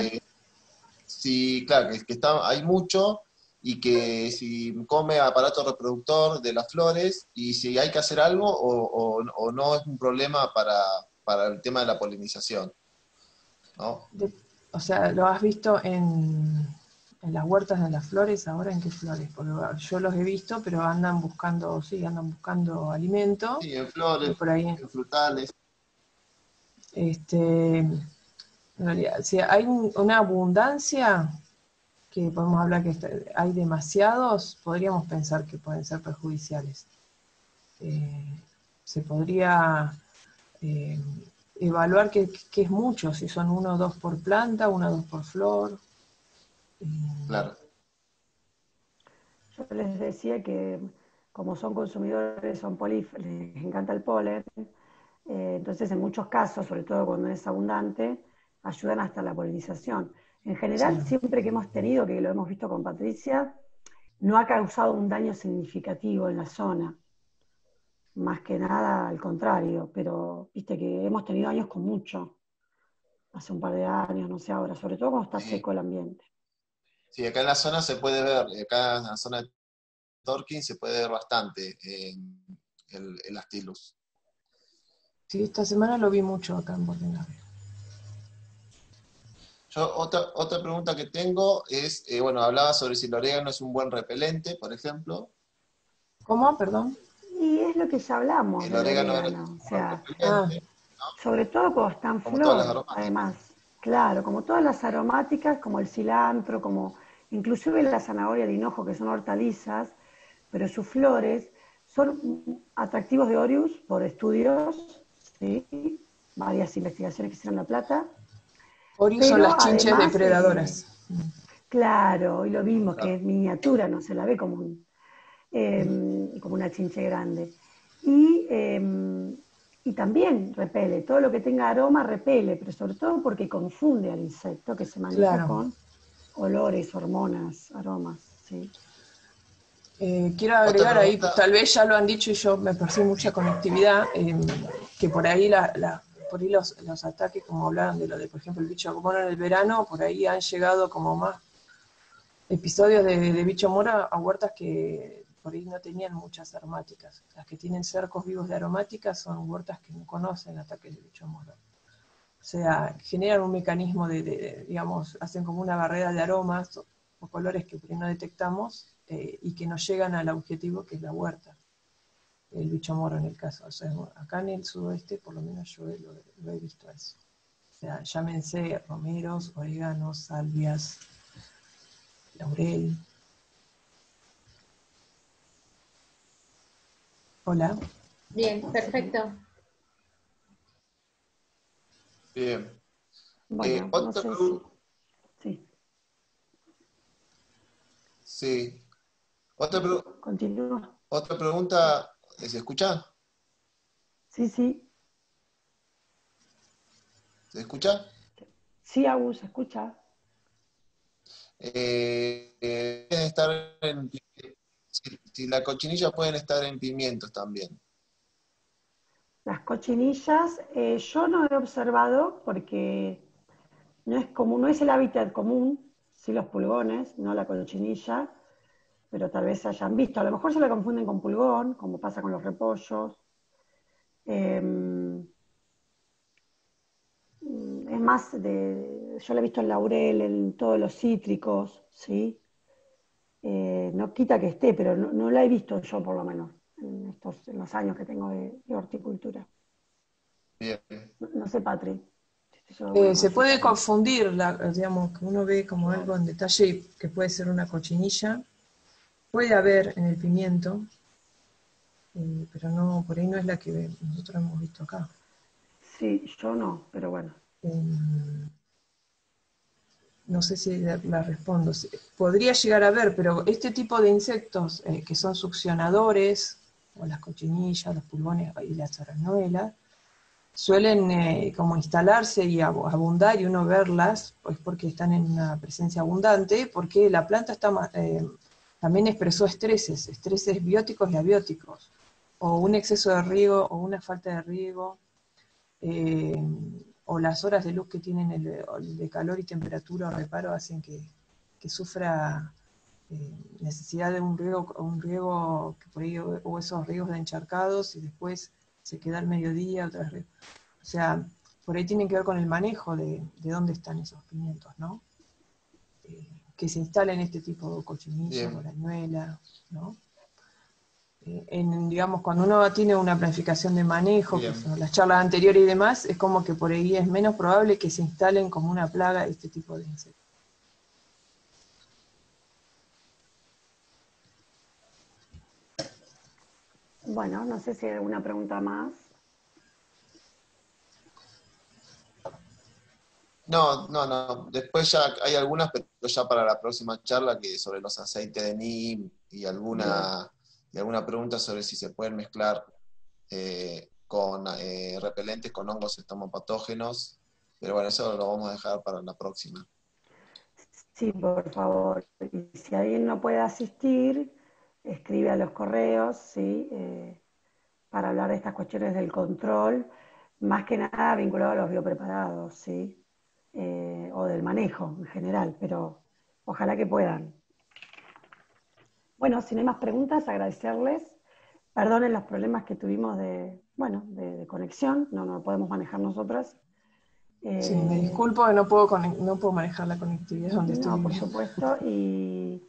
Sí, claro, que está, hay mucho, y que si come aparato reproductor de las flores, y si hay que hacer algo o no es un problema para el tema de la polinización, ¿no? O sea, ¿lo has visto en las huertas de las flores ahora? ¿En qué flores? Porque yo los he visto, pero andan buscando alimento. Sí, en flores, por ahí, en frutales. En realidad, si hay una abundancia, que podemos hablar que hay demasiados, podríamos pensar que pueden ser perjudiciales. Se podría evaluar que es mucho, si son 1 o 2 por planta, 1 o 2 por flor. Claro. Yo les decía que como son consumidores, les encanta el polen, Entonces, en muchos casos, sobre todo cuando es abundante, ayudan hasta la polinización. En general, sí, siempre que hemos tenido, que lo hemos visto con Patricia, no ha causado un daño significativo en la zona. Más que nada, al contrario. Pero, viste, que hemos tenido años con mucho. Hace un par de años, no sé ahora. Sobre todo cuando está seco el ambiente. Sí, acá en la zona se puede ver, acá en la zona de Torquín se puede ver bastante el astilus. Sí, esta semana lo vi mucho acá en Bordinaria. Yo otra pregunta que tengo es, bueno, hablaba sobre si el orégano es un buen repelente, por ejemplo. ¿Cómo? Perdón. Y es lo que ya hablamos. El orégano. O sea, ¿no? Sobre todo cuando están flor, además. Claro, como todas las aromáticas, como el cilantro, como inclusive la zanahoria, el hinojo, que son hortalizas, pero sus flores son atractivos de Aureus por estudios, ¿sí? Varias investigaciones que hicieron en La Plata. Aureus son las chinches además, depredadoras. Claro, y lo vimos, que es miniatura, no se la ve como, como una chinche grande. Y también repele, todo lo que tenga aroma repele, pero sobre todo porque confunde al insecto que se maneja con olores, hormonas, aromas. ¿Sí? Quiero agregar ahí, pues, tal vez ya lo han dicho y yo me percibo mucha conectividad, que por ahí los ataques, como hablaban de lo de, por ejemplo, el bicho mora en el verano, por ahí han llegado como más episodios de bicho mora a huertas que por ahí no tenían muchas aromáticas. Las que tienen cercos vivos de aromáticas son huertas que no conocen ataques de bicho mora. O sea, generan un mecanismo digamos, hacen como una barrera de aromas o colores que por ahí no detectamos y que no llegan al objetivo que es la huerta. El bicho mora en el caso, o sea, acá en el sudoeste por lo menos yo lo he visto eso. O sea, llámense romeros, oréganos, salvias, laurel. Hola. Bien, perfecto. Bien. Bueno, otra pregunta. ¿Se escucha? Sí, sí. ¿Se escucha? Sí, Agus, se escucha. Estar en, si las cochinillas pueden estar en pimientos también. Las cochinillas, yo no he observado porque no es común, no es el hábitat común, sí los pulgones, no la cochinilla. Pero tal vez hayan visto, a lo mejor se la confunden con pulgón, como pasa con los repollos. Es más, yo la he visto en laurel, en todos los cítricos, ¿sí? No quita que esté, pero no la he visto yo por lo menos, en los años que tengo de horticultura. Bien. No sé, Patri. Se puede confundir, digamos, que uno ve como algo en detalle que puede ser una cochinilla. Puede haber en el pimiento, pero no, por ahí no es la que nosotros hemos visto acá. Sí, yo no, pero bueno. No sé si la respondo. Podría llegar a ver, pero este tipo de insectos que son succionadores, o las cochinillas, los pulgones y las arañuelas, suelen como instalarse y abundar y uno verlas, pues porque están en una presencia abundante, porque la planta está más... también expresó estreses bióticos y abióticos, o un exceso de riego, o una falta de riego, o las horas de luz que tienen de calor y temperatura o reparo hacen que sufra necesidad de un riego que por ahí, o esos riegos de encharcados, y después se queda al mediodía, otras riegos. O sea, por ahí tienen que ver con el manejo de dónde están esos pimientos, ¿no? Que se instalen este tipo de cochinillas, arañuelas, ¿no? Digamos, cuando uno tiene una planificación de manejo, que son las charlas anteriores y demás, es como que por ahí es menos probable que se instalen como una plaga este tipo de insectos. Bueno, no sé si hay alguna pregunta más. No. Después ya hay algunas, pero ya para la próxima charla que sobre los aceites de neem y alguna pregunta sobre si se pueden mezclar con repelentes con hongos estomopatógenos, pero bueno, eso lo vamos a dejar para la próxima. Sí, por favor. Y si alguien no puede asistir, escribe a los correos, ¿sí? Para hablar de estas cuestiones del control, más que nada vinculado a los biopreparados, ¿sí? O del manejo en general, pero ojalá que puedan. Bueno, si no hay más preguntas, agradecerles. Perdonen los problemas que tuvimos de conexión, no podemos manejar nosotras. Sí, me disculpo que no puedo manejar la conectividad donde estoy. No, por supuesto, y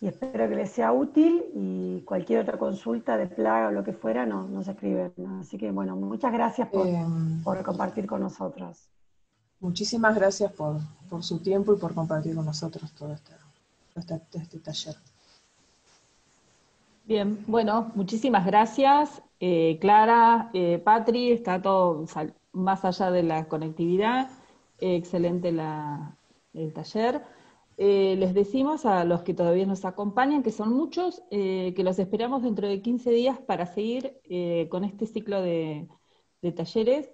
espero que les sea útil, y cualquier otra consulta de plaga o lo que fuera nos escriben. Así que bueno, muchas gracias por compartir con nosotros. Muchísimas gracias por su tiempo y por compartir con nosotros todo este taller. Bien, bueno, muchísimas gracias, Clara, Patri, está todo más allá de la conectividad, excelente el taller. Les decimos a los que todavía nos acompañan, que son muchos, que los esperamos dentro de 15 días para seguir con este ciclo de talleres,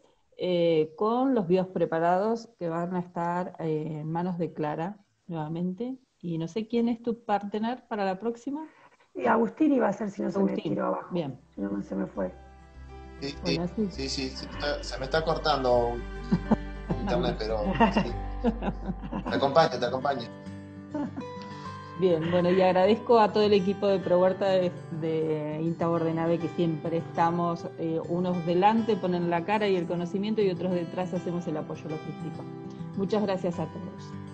con los biopreparados que van a estar en manos de Clara nuevamente. Y no sé quién es tu partner para la próxima. Agustín iba a ser, si no se me tiró abajo. Bien. Si no se me fue. Sí, sí, bueno, se me está cortando internet, pero sí. Te acompaña. Bien, bueno, y agradezco a todo el equipo de Pro Huerta de INTA Bordenave, que siempre estamos, unos delante ponen la cara y el conocimiento, y otros detrás hacemos el apoyo logístico. Muchas gracias a todos.